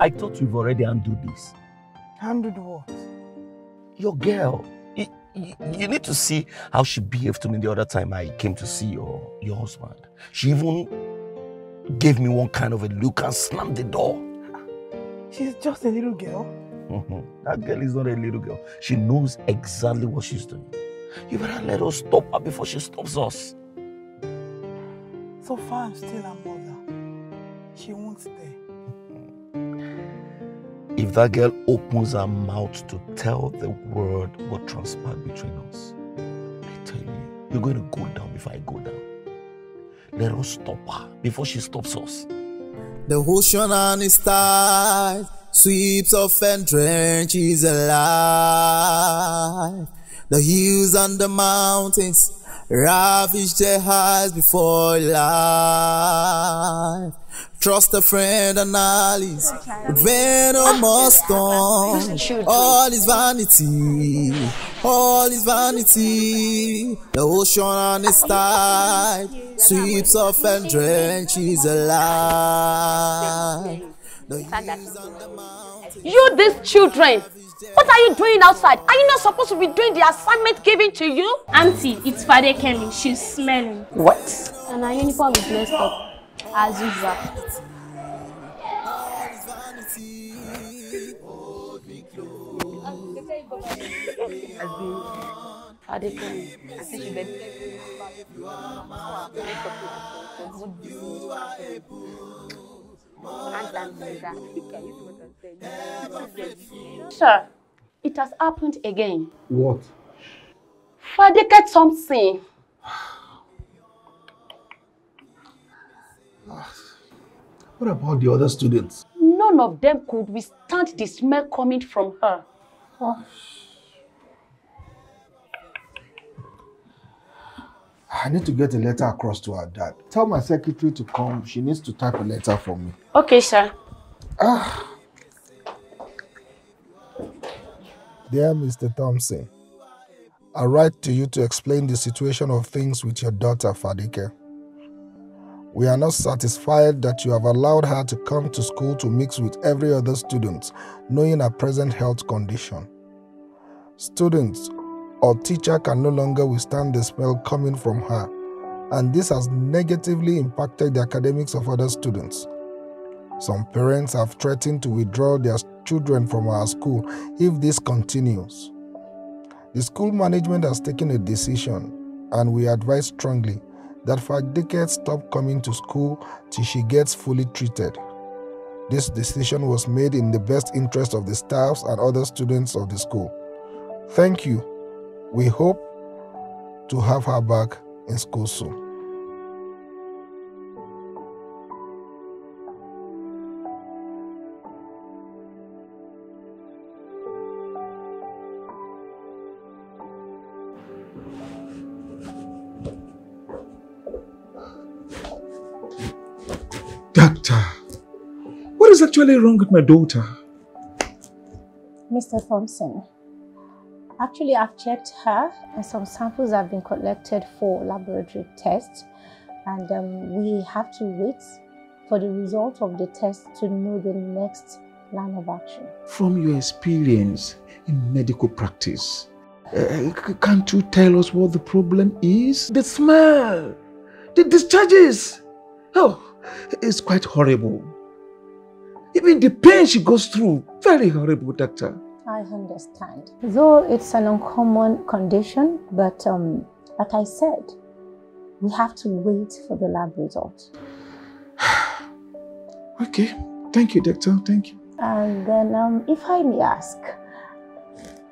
I thought you've already handled this. Handled what? Your girl. You, you, you need to see how she behaved to me the other time I came to see your, your husband. She even gave me one kind of a look and slammed the door. She's just a little girl. Mm-hmm. That girl is not a little girl. She knows exactly what she's doing. You better let her stop her before she stops us. So far, I'm still her mother. She won't stay. If that girl opens her mouth to tell the world what transpired between us, I tell you, you're going to go down before I go down. Let us stop her before she stops us. The ocean on its tide sweeps off and drenches alive. The hills and the mountains ravish their eyes before life. Trust a friend and allies, venomous storm, all is vanity, all is vanity. The ocean on its tide sweeps off and drenches alive. You, these children, what are you doing outside? Are you not supposed to be doing the assignment given to you? Auntie, it's Fadekemi. She's smelling. What? And her uniform is messed up. As Sir, it has happened again. What? Fadeke Thompson. What about the other students? None of them could withstand the smell coming from her. Huh? I need to get a letter across to her dad. Tell my secretary to come. She needs to type a letter for me. Okay, sir. Ah. Dear Mister Thompson, I write to you to explain the situation of things with your daughter, Fadeke. We are not satisfied that you have allowed her to come to school to mix with every other student, knowing her present health condition. students or teacher can no longer withstand the smell coming from her, and this has negatively impacted the academics of other students. Some parents have threatened to withdraw their children from our school if this continues. The school management has taken a decision, and we advise strongly that Fadeke stop coming to school till she gets fully treated. This decision was made in the best interest of the staffs and other students of the school. Thank you. We hope to have her back in school soon. Doctor, what is actually wrong with my daughter? Mister Thompson, actually I've checked her and some samples have been collected for laboratory tests, and um, we have to wait for the result of the test to know the next line of action. From your experience in medical practice, uh, can't you tell us what the problem is? The smell, the discharges. Oh. It's quite horrible. Even the pain she goes through, very horrible, Doctor. I understand. Though it's an uncommon condition, but um, like I said, we have to wait for the lab result. Okay. Thank you, Doctor. Thank you. And then, um, if I may ask,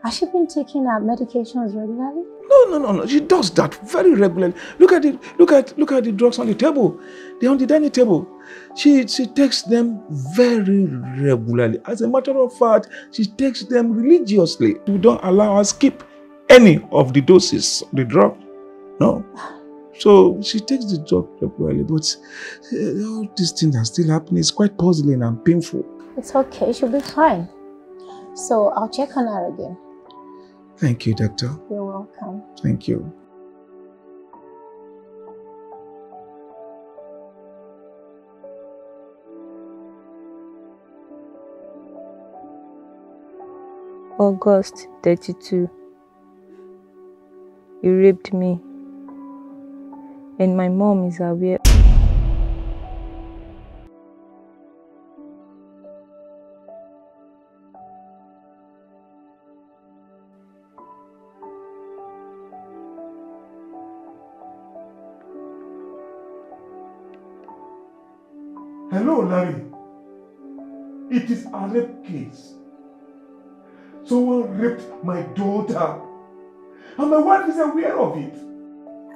has she been taking her medications regularly? No, no, no, no. She does that very regularly. Look at it. Look at look at the drugs on the table. They're on the dining table. She she takes them very regularly. As a matter of fact, she takes them religiously. We don't allow her skip any of the doses of the drug. No. So she takes the drug regularly, but all these things are still happening. It's quite puzzling and painful. It's okay. She'll be fine. So I'll check on her again. Thank you, Doctor. You're welcome. Thank you. August thirty-two. You raped me, and my mom is aware. Hello, Larry. It is a rape case. Someone raped my daughter, and my wife is aware of it.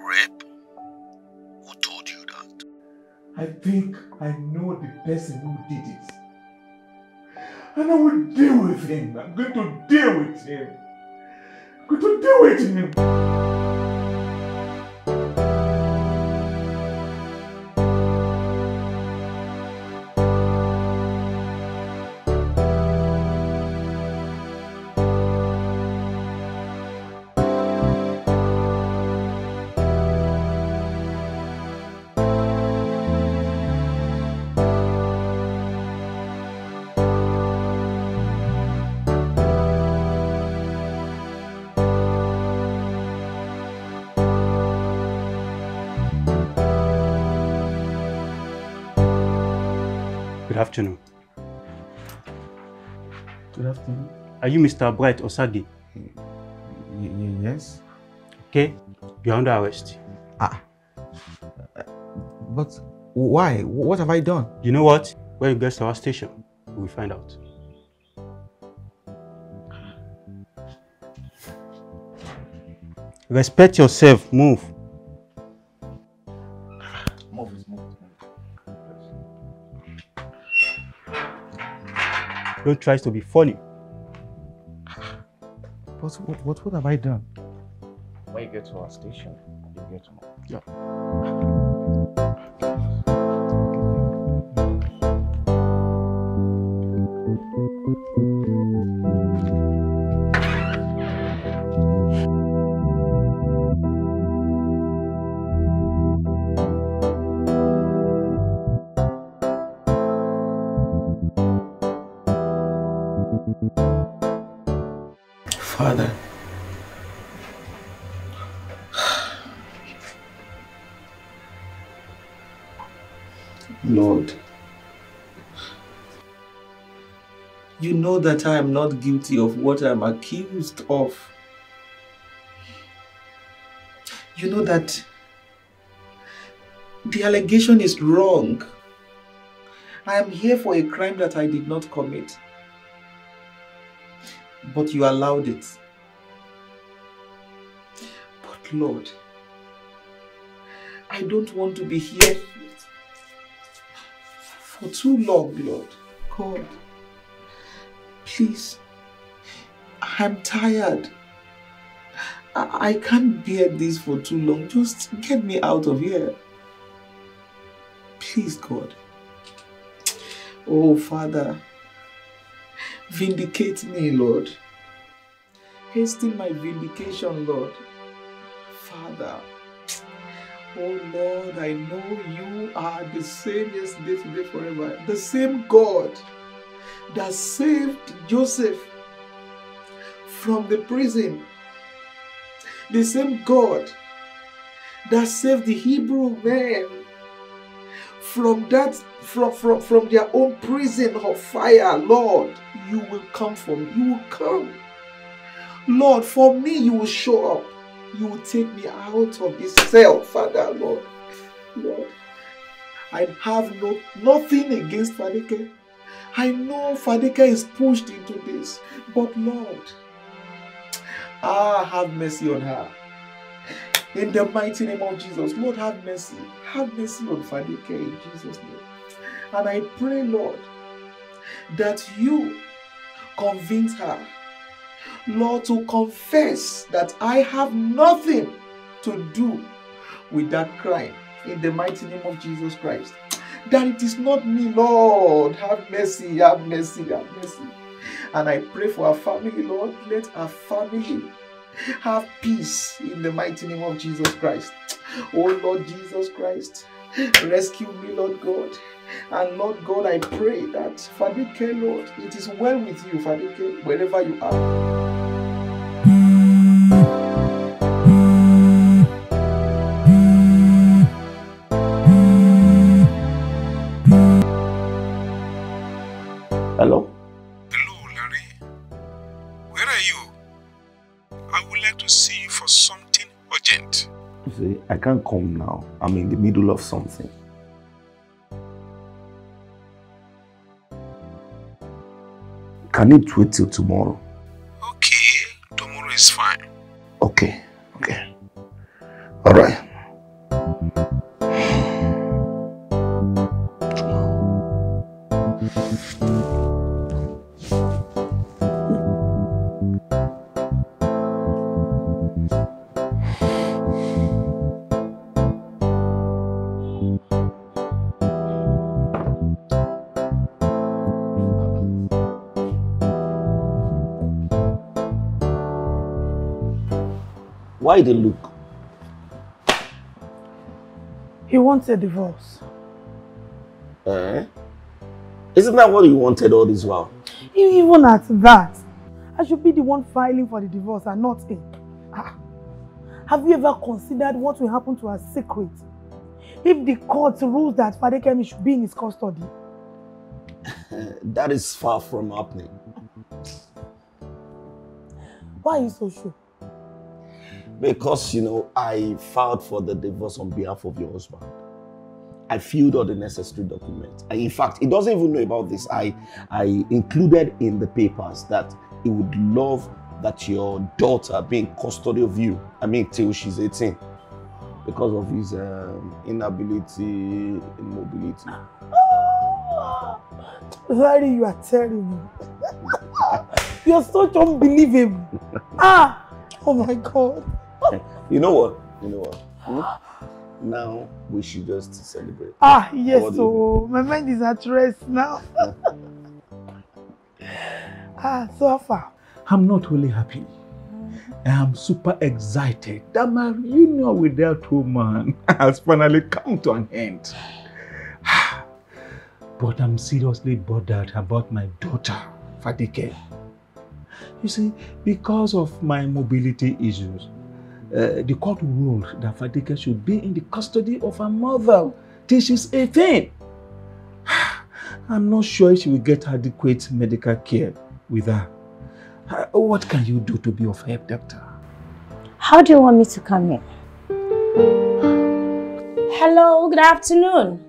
Rape? Who told you that? I think I know the person who did it, and I will deal with him. I'm going to deal with him. I'm going to deal with him. Good afternoon. Good afternoon. Are you Mister Bright Osagi? Yes. Okay, you're under arrest. Ah. But why? What have I done? You know what? When you get to our station, we'll find out. Respect yourself. Move. Don't try to be funny. But what, what, what have I done? When you get to our station, you get to know. Yeah. Father, Lord, you know that I am not guilty of what I am accused of. You know that the allegation is wrong. I am here for a crime that I did not commit. But you allowed it. But Lord, I don't want to be here for too long, Lord. God, please, I'm tired. I, I can't bear this for too long. Just get me out of here. Please, God. Oh, Father, vindicate me, Lord. Hasten my vindication, Lord. Father, oh Lord, I know you are the same yesterday, today, forever. The same God that saved Joseph from the prison. The same God that saved the Hebrew men from that from, from, from their own prison of fire. Lord, you will come for me. You will come. Lord, for me, you will show up. You will take me out of this cell, Father, Lord. Lord, I have no nothing against Fadeke. I know Fadeke is pushed into this, but Lord, ah, have mercy on her. In the mighty name of Jesus, Lord, have mercy. Have mercy on Fadeke in Jesus' name. And I pray, Lord, that you convince her, Lord, to confess that I have nothing to do with that crime. In the mighty name of Jesus Christ. That it is not me, Lord. Have mercy, have mercy, have mercy. And I pray for our family, Lord. Let our family have peace in the mighty name of Jesus Christ. Oh, Lord Jesus Christ, rescue me, Lord God. And Lord God, I pray that, Fadeke, Lord, it is well with you, Fadeke, wherever you are. Hello? Hello, Larry. Where are you? I would like to see you for something urgent. You see, I can't come now. I'm in the middle of something. Can it wait till tomorrow? Okay, tomorrow is fine. Okay, okay. All right. Why the look? He wants a divorce. Eh? Isn't that what you wanted all this while? Even at that, I should be the one filing for the divorce and not him. Ah. Have you ever considered what will happen to our secret if the court rules that Fadekemi should be in his custody? That is far from happening. Why are you so sure? Because, you know, I filed for the divorce on behalf of your husband. I filled all the necessary documents. And in fact, he doesn't even know about this. I, I included in the papers that he would love that your daughter be in custody of you. I mean, till she's eighteen. Because of his um, inability, immobility. Oh, Larry, you are terrible. You're such unbelievable. Ah! Oh my God. You know what? You know what? Hmm? Now we should just celebrate. Ah, yes, so my mind is at rest now. Ah, so far. I'm not really happy. I'm super excited that my reunion with that woman has finally come to an end. But I'm seriously bothered about my daughter, Fadeke. You see, because of my mobility issues, uh, the court ruled that Fadeke should be in the custody of her mother till she's eighteen. I'm not sure if she will get adequate medical care with her. What can you do to be of help, Doctor? How do you want me to come here? Hello, good afternoon.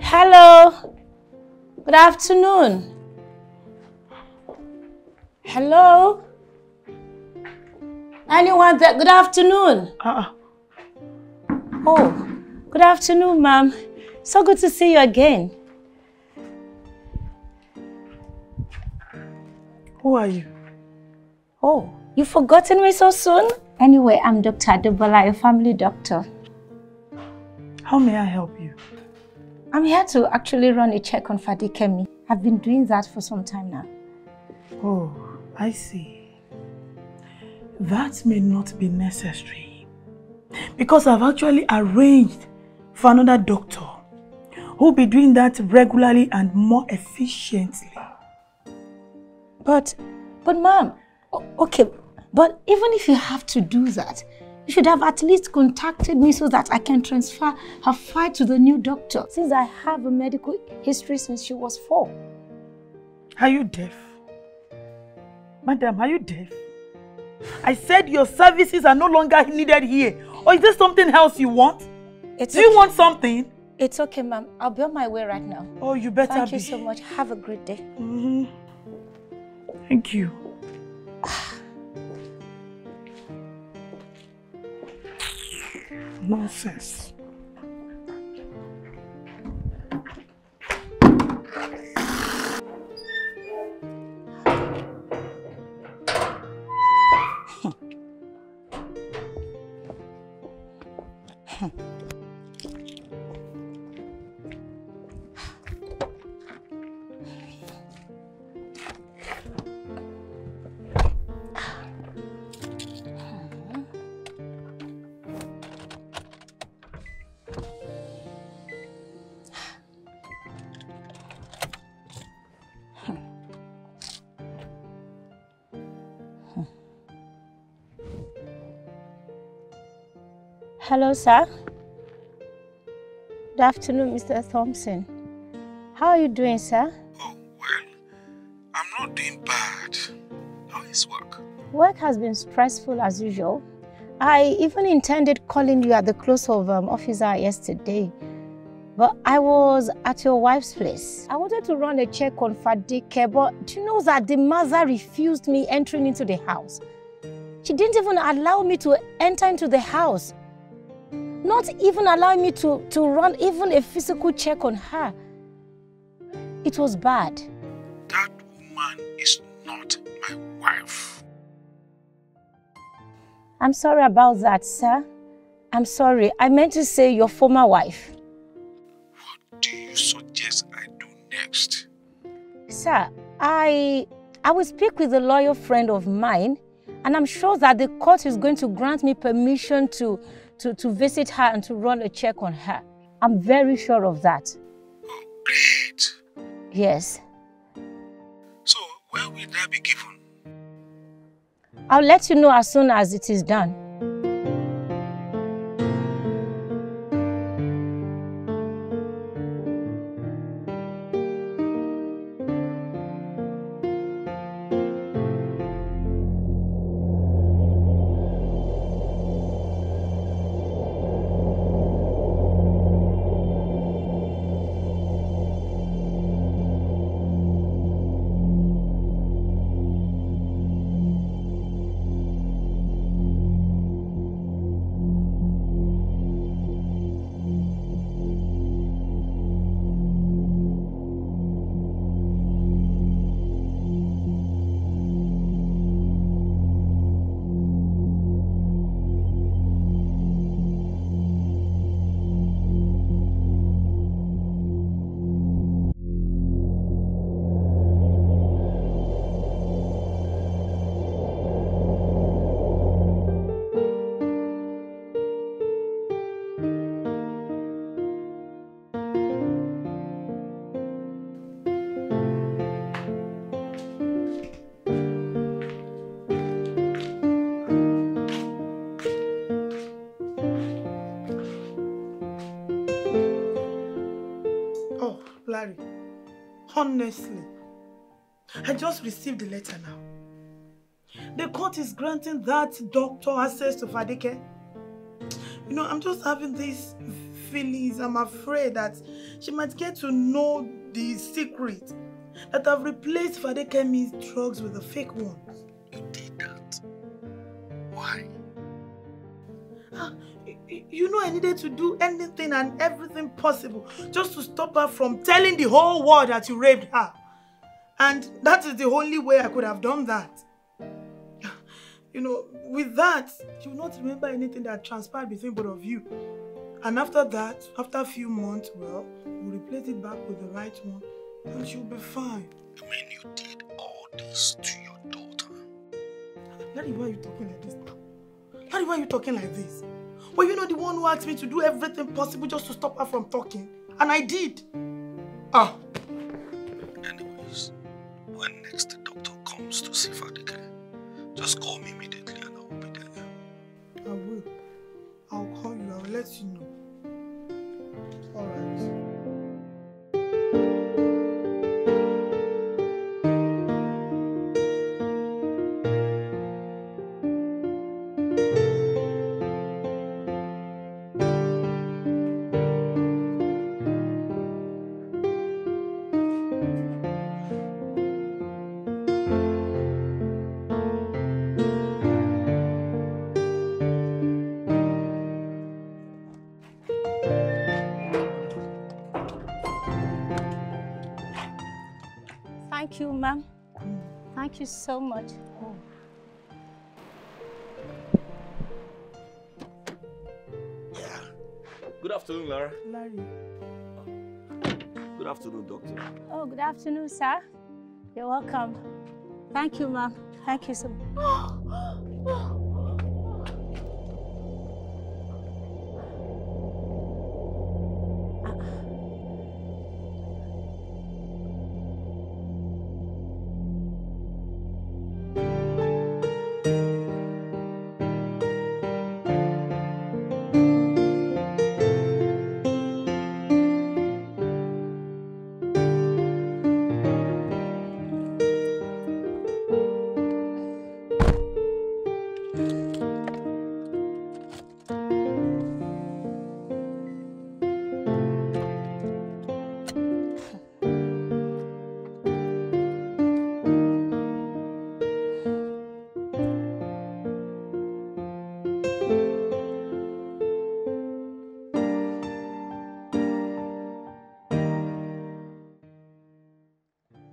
Hello, good afternoon. Hello? Anyone there? Good afternoon. Uh-uh. Oh, good afternoon, ma'am. So good to see you again. Who are you? Oh, you've forgotten me so soon? Anyway, I'm Doctor Adubola, your family doctor. How may I help you? I'm here to actually run a check on Fadekemi. I've been doing that for some time now. Oh, I see. That may not be necessary, because I've actually arranged for another doctor who'll be doing that regularly and more efficiently. But, but ma'am, okay, but even if you have to do that, you should have at least contacted me so that I can transfer her file to the new doctor, since I have a medical history since she was four. Are you deaf? Madam, are you deaf? I said your services are no longer needed here. Or is there something else you want? It's Do okay. you want something? It's okay, ma'am. I'll be on my way right now. Oh, you better Thank be. Thank you so much. Have a great day. Mm-hmm. Thank you. Nonsense. Hello, sir. Good afternoon, Mister Thompson. How are you doing, sir? Oh, well, I'm not doing bad. How is work? Work has been stressful as usual. I even intended calling you at the close of um, office hour yesterday, but I was at your wife's place. I wanted to run a check on Fadeke, but do you know that the mother refused me entering into the house? She didn't even allow me to enter into the house. Not even allowing me to, to run even a physical check on her. It was bad. That woman is not my wife. I'm sorry about that, sir. I'm sorry. I meant to say your former wife. What do you suggest I do next? Sir, I, I will speak with a lawyer friend of mine, and I'm sure that the court is going to grant me permission to To, to visit her and to run a check on her. I'm very sure of that. Oh, great. Yes. So, where will that be given? I'll let you know as soon as it is done. Honestly, I just received the letter now. The court is granting that doctor access to Fadeke. You know, I'm just having these feelings. I'm afraid that she might get to know the secret that I've replaced Fadekemi's drugs with a fake one. You did that. Why? Ah, you know I needed to do anything and everything possible just to stop her from telling the whole world that you raped her. And that is the only way I could have done that. You know, with that, she will not remember anything that transpired between both of you. And after that, after a few months, well, we'll replace it back with the right one and she'll be fine. You mean you did all this to your daughter? Larry, why are you talking like this now? Larry, why are you talking like this? Well, you know the one who asked me to do everything possible just to stop her from talking. And I did. Ah. Anyways, when next the doctor comes to see Fadeke, just call me immediately and I will be there. I will. I'll call you. I'll let you know. Alright. Thank you, ma'am. Mm. Thank you so much. Oh. Yeah. Good afternoon, Lara. Larry. Good afternoon, Doctor. Oh, good afternoon, sir. You're welcome. Thank you, ma'am. Thank you so much.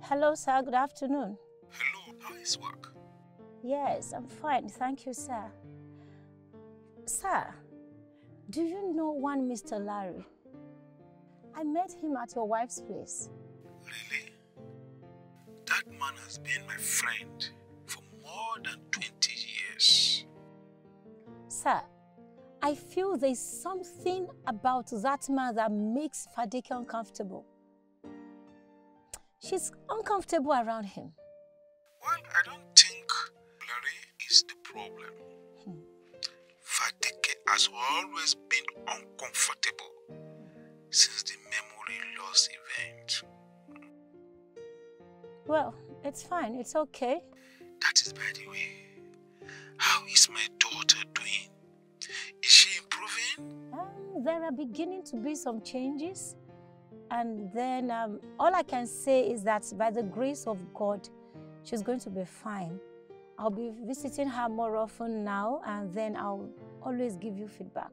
Hello, sir. Good afternoon. Hello. How is work? Yes, I'm fine. Thank you, sir. Sir, do you know one Mister Larry? I met him at your wife's place. Really? That man has been my friend for more than twenty years. Sir, I feel there's something about that man that makes Fadeke uncomfortable. She's uncomfortable around him. Well, I don't think Larry is the problem. Hmm. Fadeke has always been uncomfortable since the memory loss event. Well, it's fine. It's okay. That is by the way. How is my daughter doing? Is she improving? Um, there are beginning to be some changes. And then um, all I can say is that by the grace of God, she's going to be fine. I'll be visiting her more often now, and then I'll always give you feedback.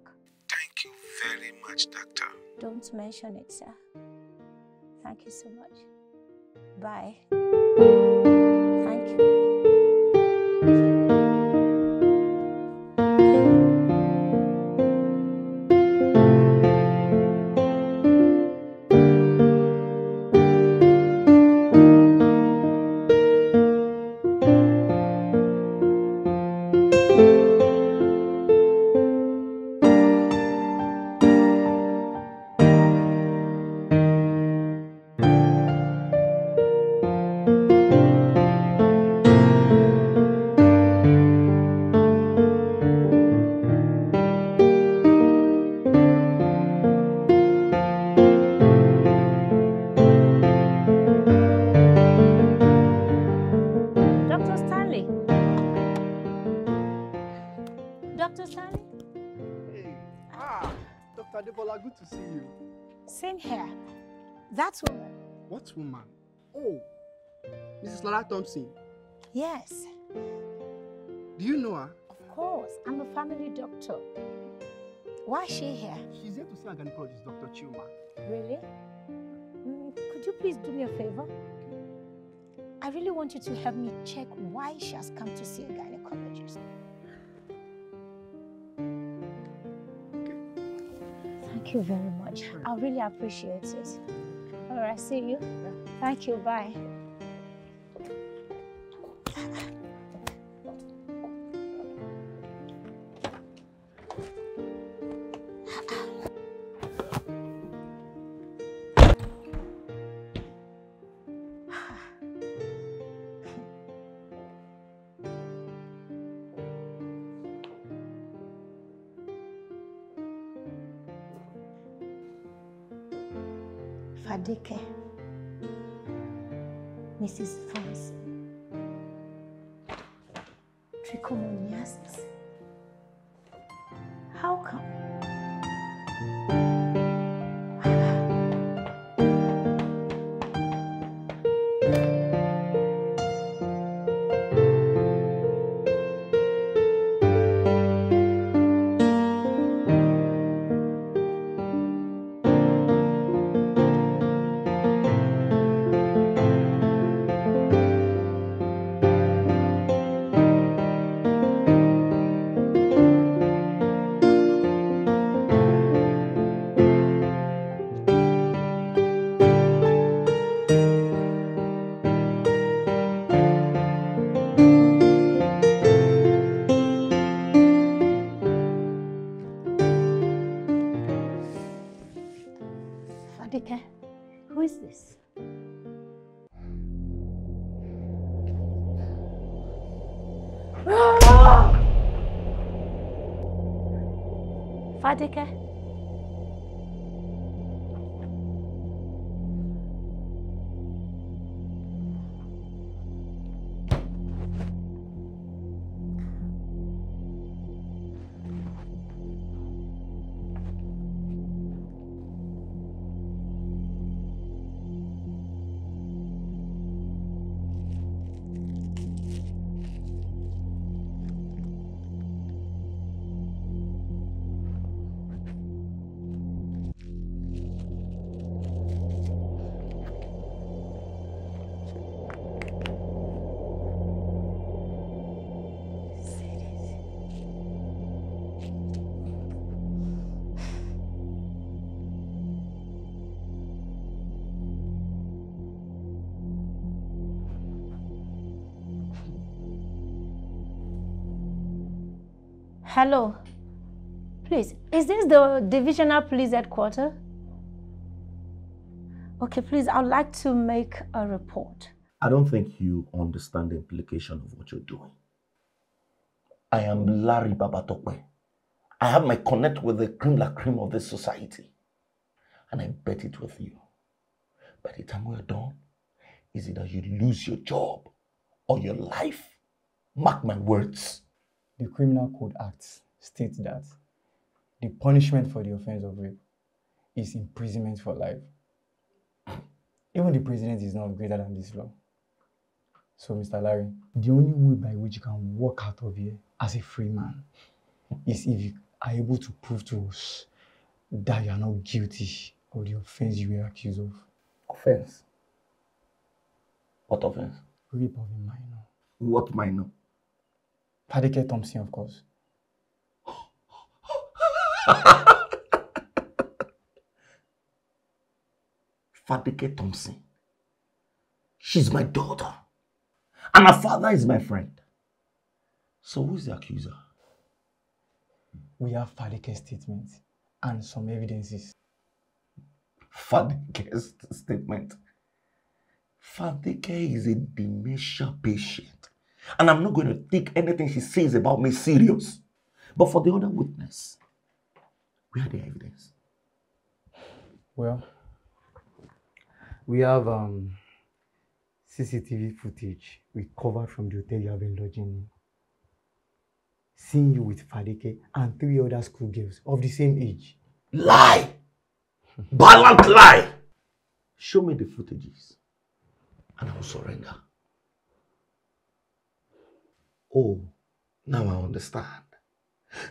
Thank you very much, Doctor. Don't mention it, sir. Thank you so much. Bye. Thank you. Doctor Stanley? Hey. Ah, Doctor Adubola, good to see you. Same here. That woman. What woman? Oh, Missus Larry Thompson. Yes. Do you know her? Of course. I'm a family doctor. Why is she here? She's here to see a gynecologist, Doctor Chuma. Really? Mm, could you please do me a favor? Okay. I really want you to help me check why she has come to see a gynecologist. Okay. Thank you very much. Right. I really appreciate it. All right, see you. Yeah. Thank you. Bye. Fadeke, Missus Thompson, trichomoniasis. How come? Fadeke. Hello, please, is this the Divisional Police Headquarters? Okay, please, I'd like to make a report. I don't think you understand the implication of what you're doing. I am Larry Babatope. I have my connect with the creme la creme of this society. And I bet it with you. By the time we're done, is it that you lose your job or your life? Mark my words. The Criminal Code Act states that the punishment for the offense of rape is imprisonment for life. Even the president is not greater than this law. So, Mister Larry, the only way by which you can walk out of here as a free man is if you are able to prove to us that you are not guilty of the offense you were accused of. Offense? What offense? Rape of a minor. What minor? Fadeke Thompson, of course. Fadeke Thompson. She's my daughter. And her father is my friend. So who's the accuser? We have Fadeke's statement and some evidences. Fadeke's statement? Fadeke is a dementia patient. And I'm not going to take anything she says about me serious. But for the other witness, where are the evidence? Well, we have um, C C T V footage recovered from the hotel you have been lodging in. seeing you with Fadeke and three other schoolgirls of the same age. Lie! Violent lie! Show me the footages and I will surrender. Oh, now I understand.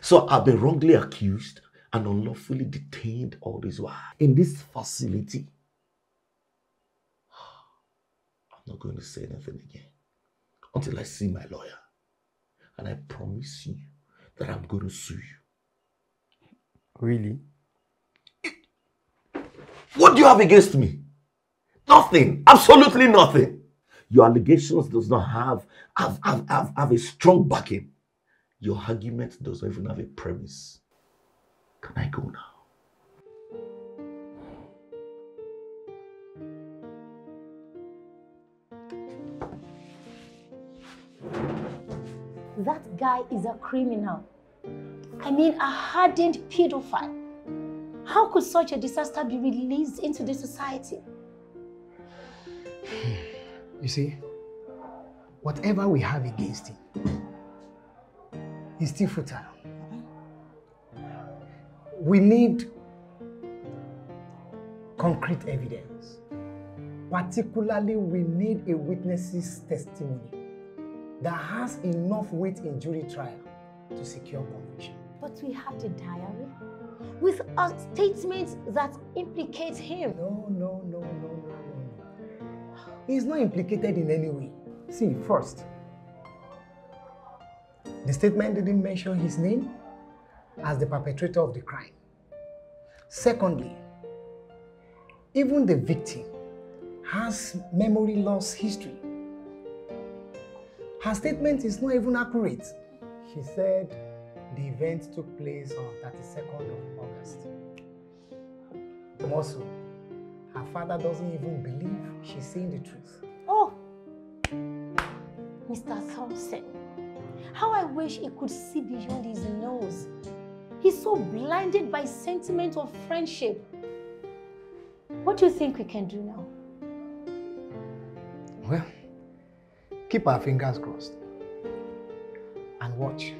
So I've been wrongly accused and unlawfully detained all this while in this facility. I'm not going to say anything again until I see my lawyer. And I promise you that I'm going to sue you. Really? What do you have against me? Nothing. Absolutely nothing. Your allegations does not have, have, have, have, have a strong backing. Your argument does not even have a premise. Can I go now? That guy is a criminal. I mean, a hardened pedophile. How could such a disaster be released into the society? You see, whatever we have against him, he's still futile. We need concrete evidence. Particularly, we need a witness's testimony that has enough weight in jury trial to secure conviction. But we have the diary with a statement that implicates him. No, no, no, no, no, no. He's not implicated in any way. See, first, the statement didn't mention his name as the perpetrator of the crime. Secondly, even the victim has memory loss history. Her statement is not even accurate. She said the event took place on thirty-second of August. Also, her father doesn't even believe she's saying the truth. Oh, Mister Thompson, how I wish he could see beyond his nose. He's so blinded by sentiment of friendship. What do you think we can do now? Well, keep our fingers crossed and watch.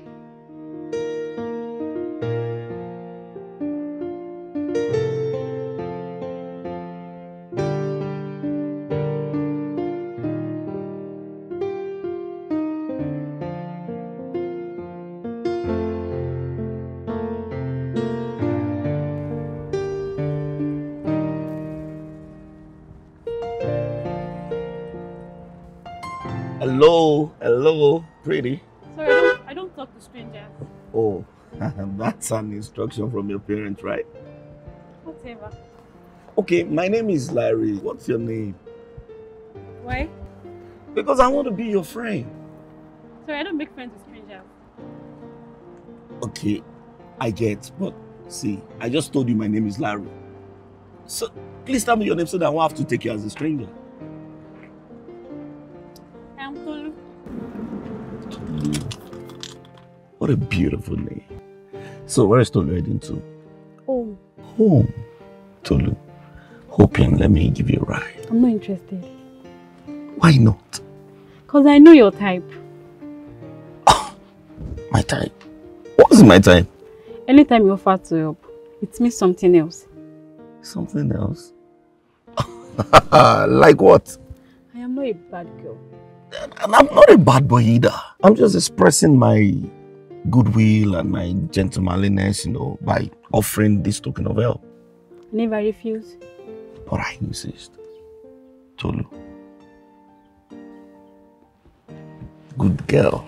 Hello, hello, pretty. Sorry, I don't, I don't talk to strangers. Oh, that's an instruction from your parents, right? Whatever. Okay, my name is Larry. What's your name? Why? Because I want to be your friend. Sorry, I don't make friends with strangers. Okay, I get, but see, I just told you my name is Larry. So, please tell me your name so that I won't have to take you as a stranger. I'm Tolu. Tolu. What a beautiful name. So where is Tolu heading to? Home. Home. Tolu, hope you and let me give you a ride. I'm not interested. Why not? Because I know your type. Oh, my type? What's my type? Anytime you offer to help, it means something else. Something else? Like what? I am not a bad girl. And I'm not a bad boy either. I'm just expressing my goodwill and my gentlemanliness, you know, by offering this token of help. Never refuse. But I insist. Tolu. Good girl.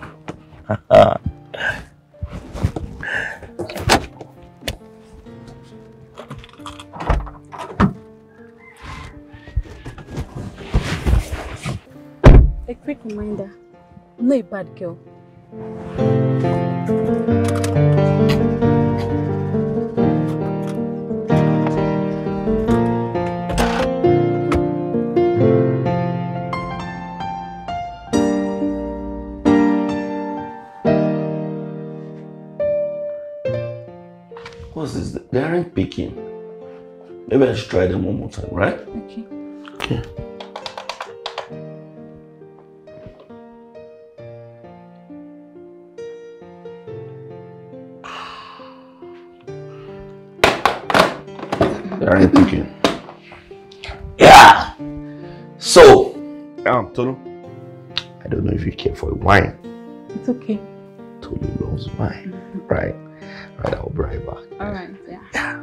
A quick reminder, I'm not a bad girl. What's this? They aren't picking. Maybe I should try them one more time, right? Okay. Okay. Larry picking. Yeah. So. Um, Tolu. I don't know if you care for wine. It's okay. Tolu loves wine, mm -hmm. right? Right. I'll be right back. All right. Yeah. yeah.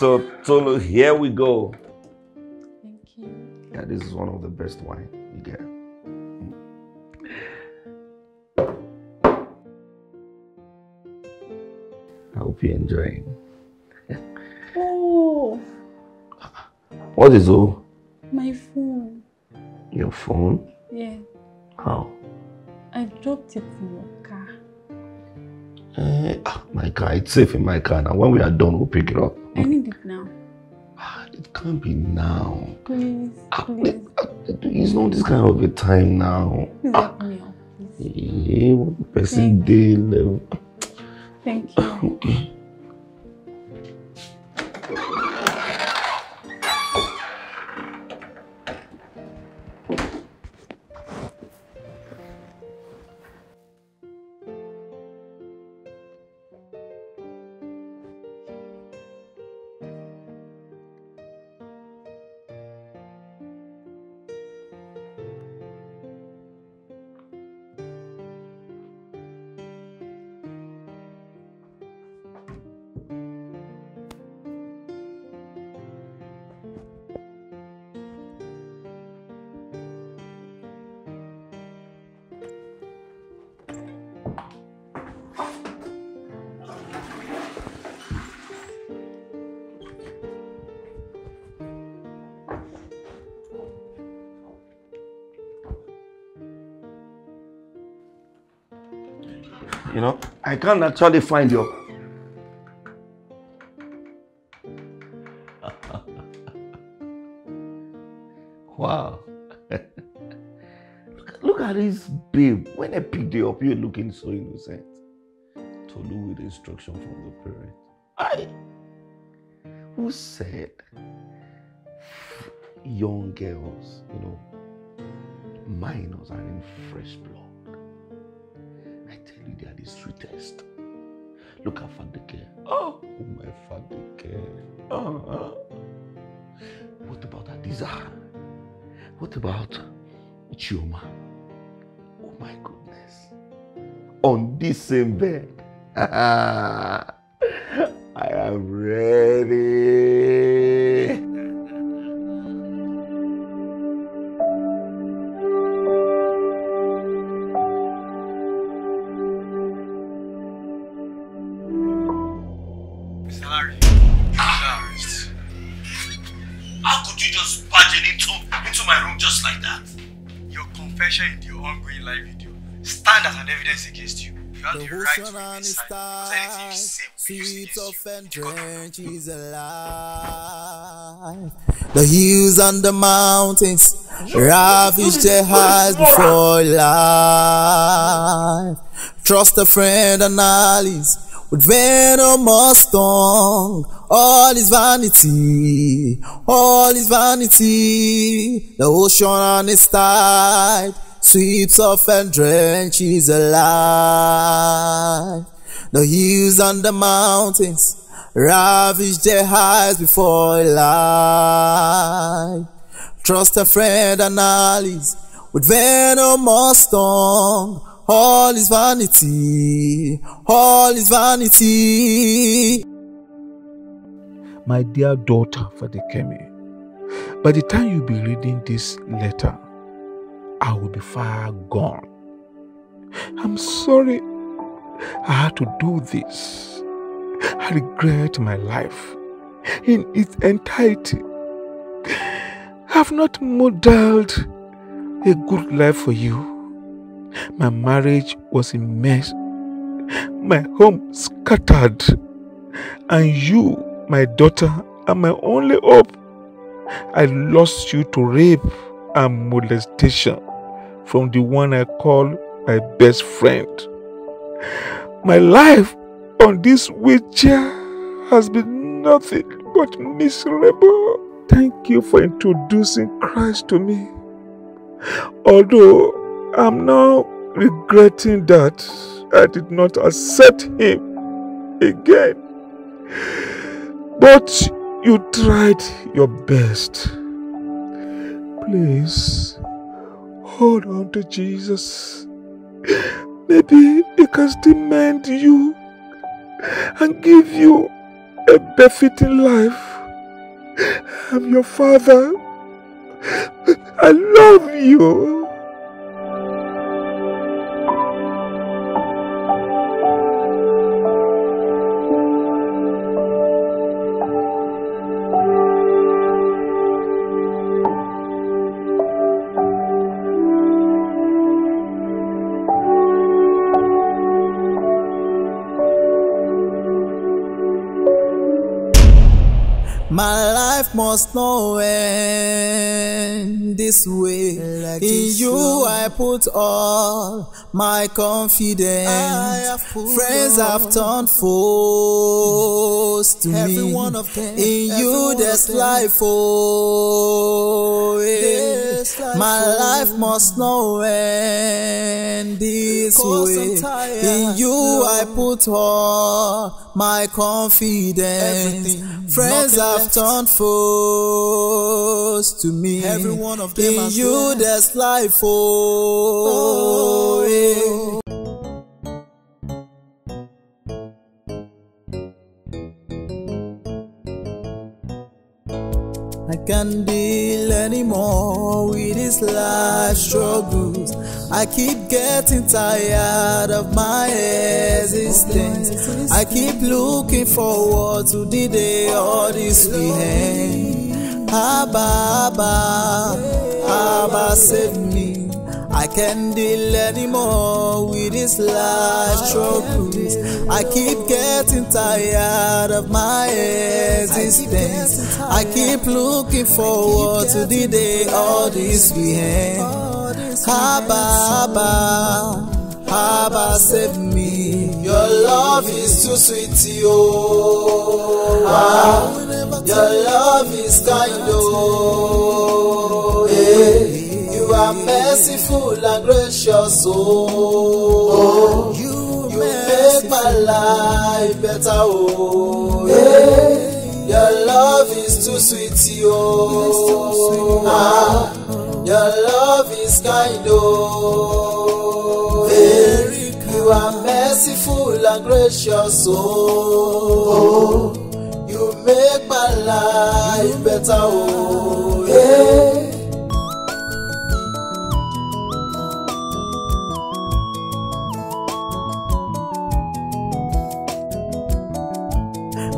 So, Tolu, here we go. Thank you. Yeah, this is one of the best wine you get. I hope you're enjoying. Oh. What is all? My phone. Your phone? Yeah. How? I dropped it in your car. Uh, my car, it's safe in my car now. When we are done, we'll pick it up. I need it now. It can't be now. Please, please. It's not this kind of a time now. Please help me out, please. Thank you. Thank you. Okay. You know, I can't actually find your... Wow. look, look at this babe. When I picked you up, you're looking so innocent. Tolu with instruction from the parent. I... Who said young girls, you know, minors are in fresh blood? They are the sweetest. Look at Fadekemi. Oh, my Fadekemi. Oh. What about Adiza? What about Ichioma? Oh my goodness. On this same bed. I am ready. Streets of and trenches alive. The hills and the mountains ravish their hearts before life. Trust a friend and allies with venomous tongue. All is vanity, all is vanity. The ocean and its tide sweeps off and drenches alive. The hills and the mountains ravish their heights before life. Trust a friend and allies with venomous tongue. All is vanity, all is vanity. My dear daughter Fadekemi, by the time you be reading this letter, I will be far gone. I'm sorry I had to do this. I regret my life in its entirety. I have not modeled a good life for you. My marriage was a mess. My home scattered. And you, my daughter, are my only hope. I lost you to rape and molestation from the one I call my best friend. My life on this wheelchair has been nothing but miserable. Thank you for introducing Christ to me. Although I'm now regretting that I did not accept him again. But you tried your best. Please, hold on to Jesus. Maybe he can still mend you and give you a befitting life. I'm your father. I love you. My life must not end this way. Like in you way. I put all my confidence. I have friends have turned foes to every me. One of them. In every you there's life, oh, there's life. My oh. life must not end this way. In you no. I put all my confidence. Everything. Friends have turned foes to me. Every one of them in you there's life, oh, oh, yeah. I can't deal anymore with these life struggles. I keep getting tired of my existence. I keep looking forward to the day all this will end. Abba, Abba, Abba, save me. I can't deal anymore with this life struggles. I keep getting tired of my existence. I keep looking forward to the day all this will end. Abba, Abba, Abba, save me. Your love is too sweet to you. Ah, your love is kind, oh, hey. You are merciful and gracious, oh, oh. You, you make my life better, oh, hey. Your love is too sweet, oh, ah. Your love is kind, oh, hey. You are merciful and gracious, oh, oh. You make my life better, oh, hey.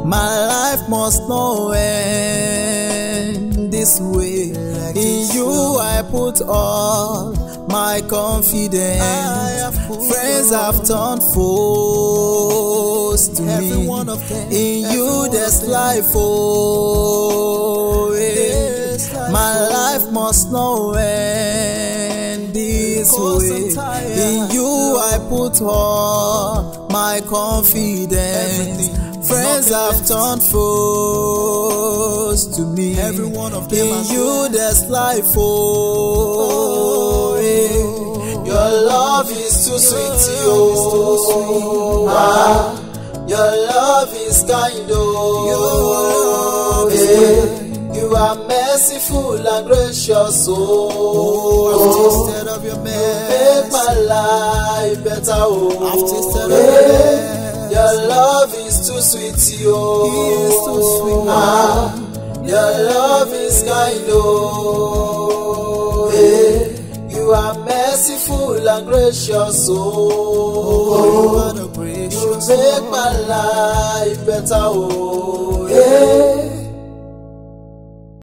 My life must not end this way. In you I put all my confidence. Friends have turned foes to me. In you there's life, oh, yeah. My life must not end this way. In you I put all my confidence. Friends have turned foes to me. Every one of them in you there's life, oh, yeah. Your love is too sweet, oh, ah. Your love is kind, oh, yeah. You are merciful and gracious, oh, I've tasted of your mercy. Make my life better, oh, I've tasted of your mercy. Your love is too sweet, oh, ah, your love is kind, oh, hey. You are merciful and gracious, oh, you make my life better, oh, hey.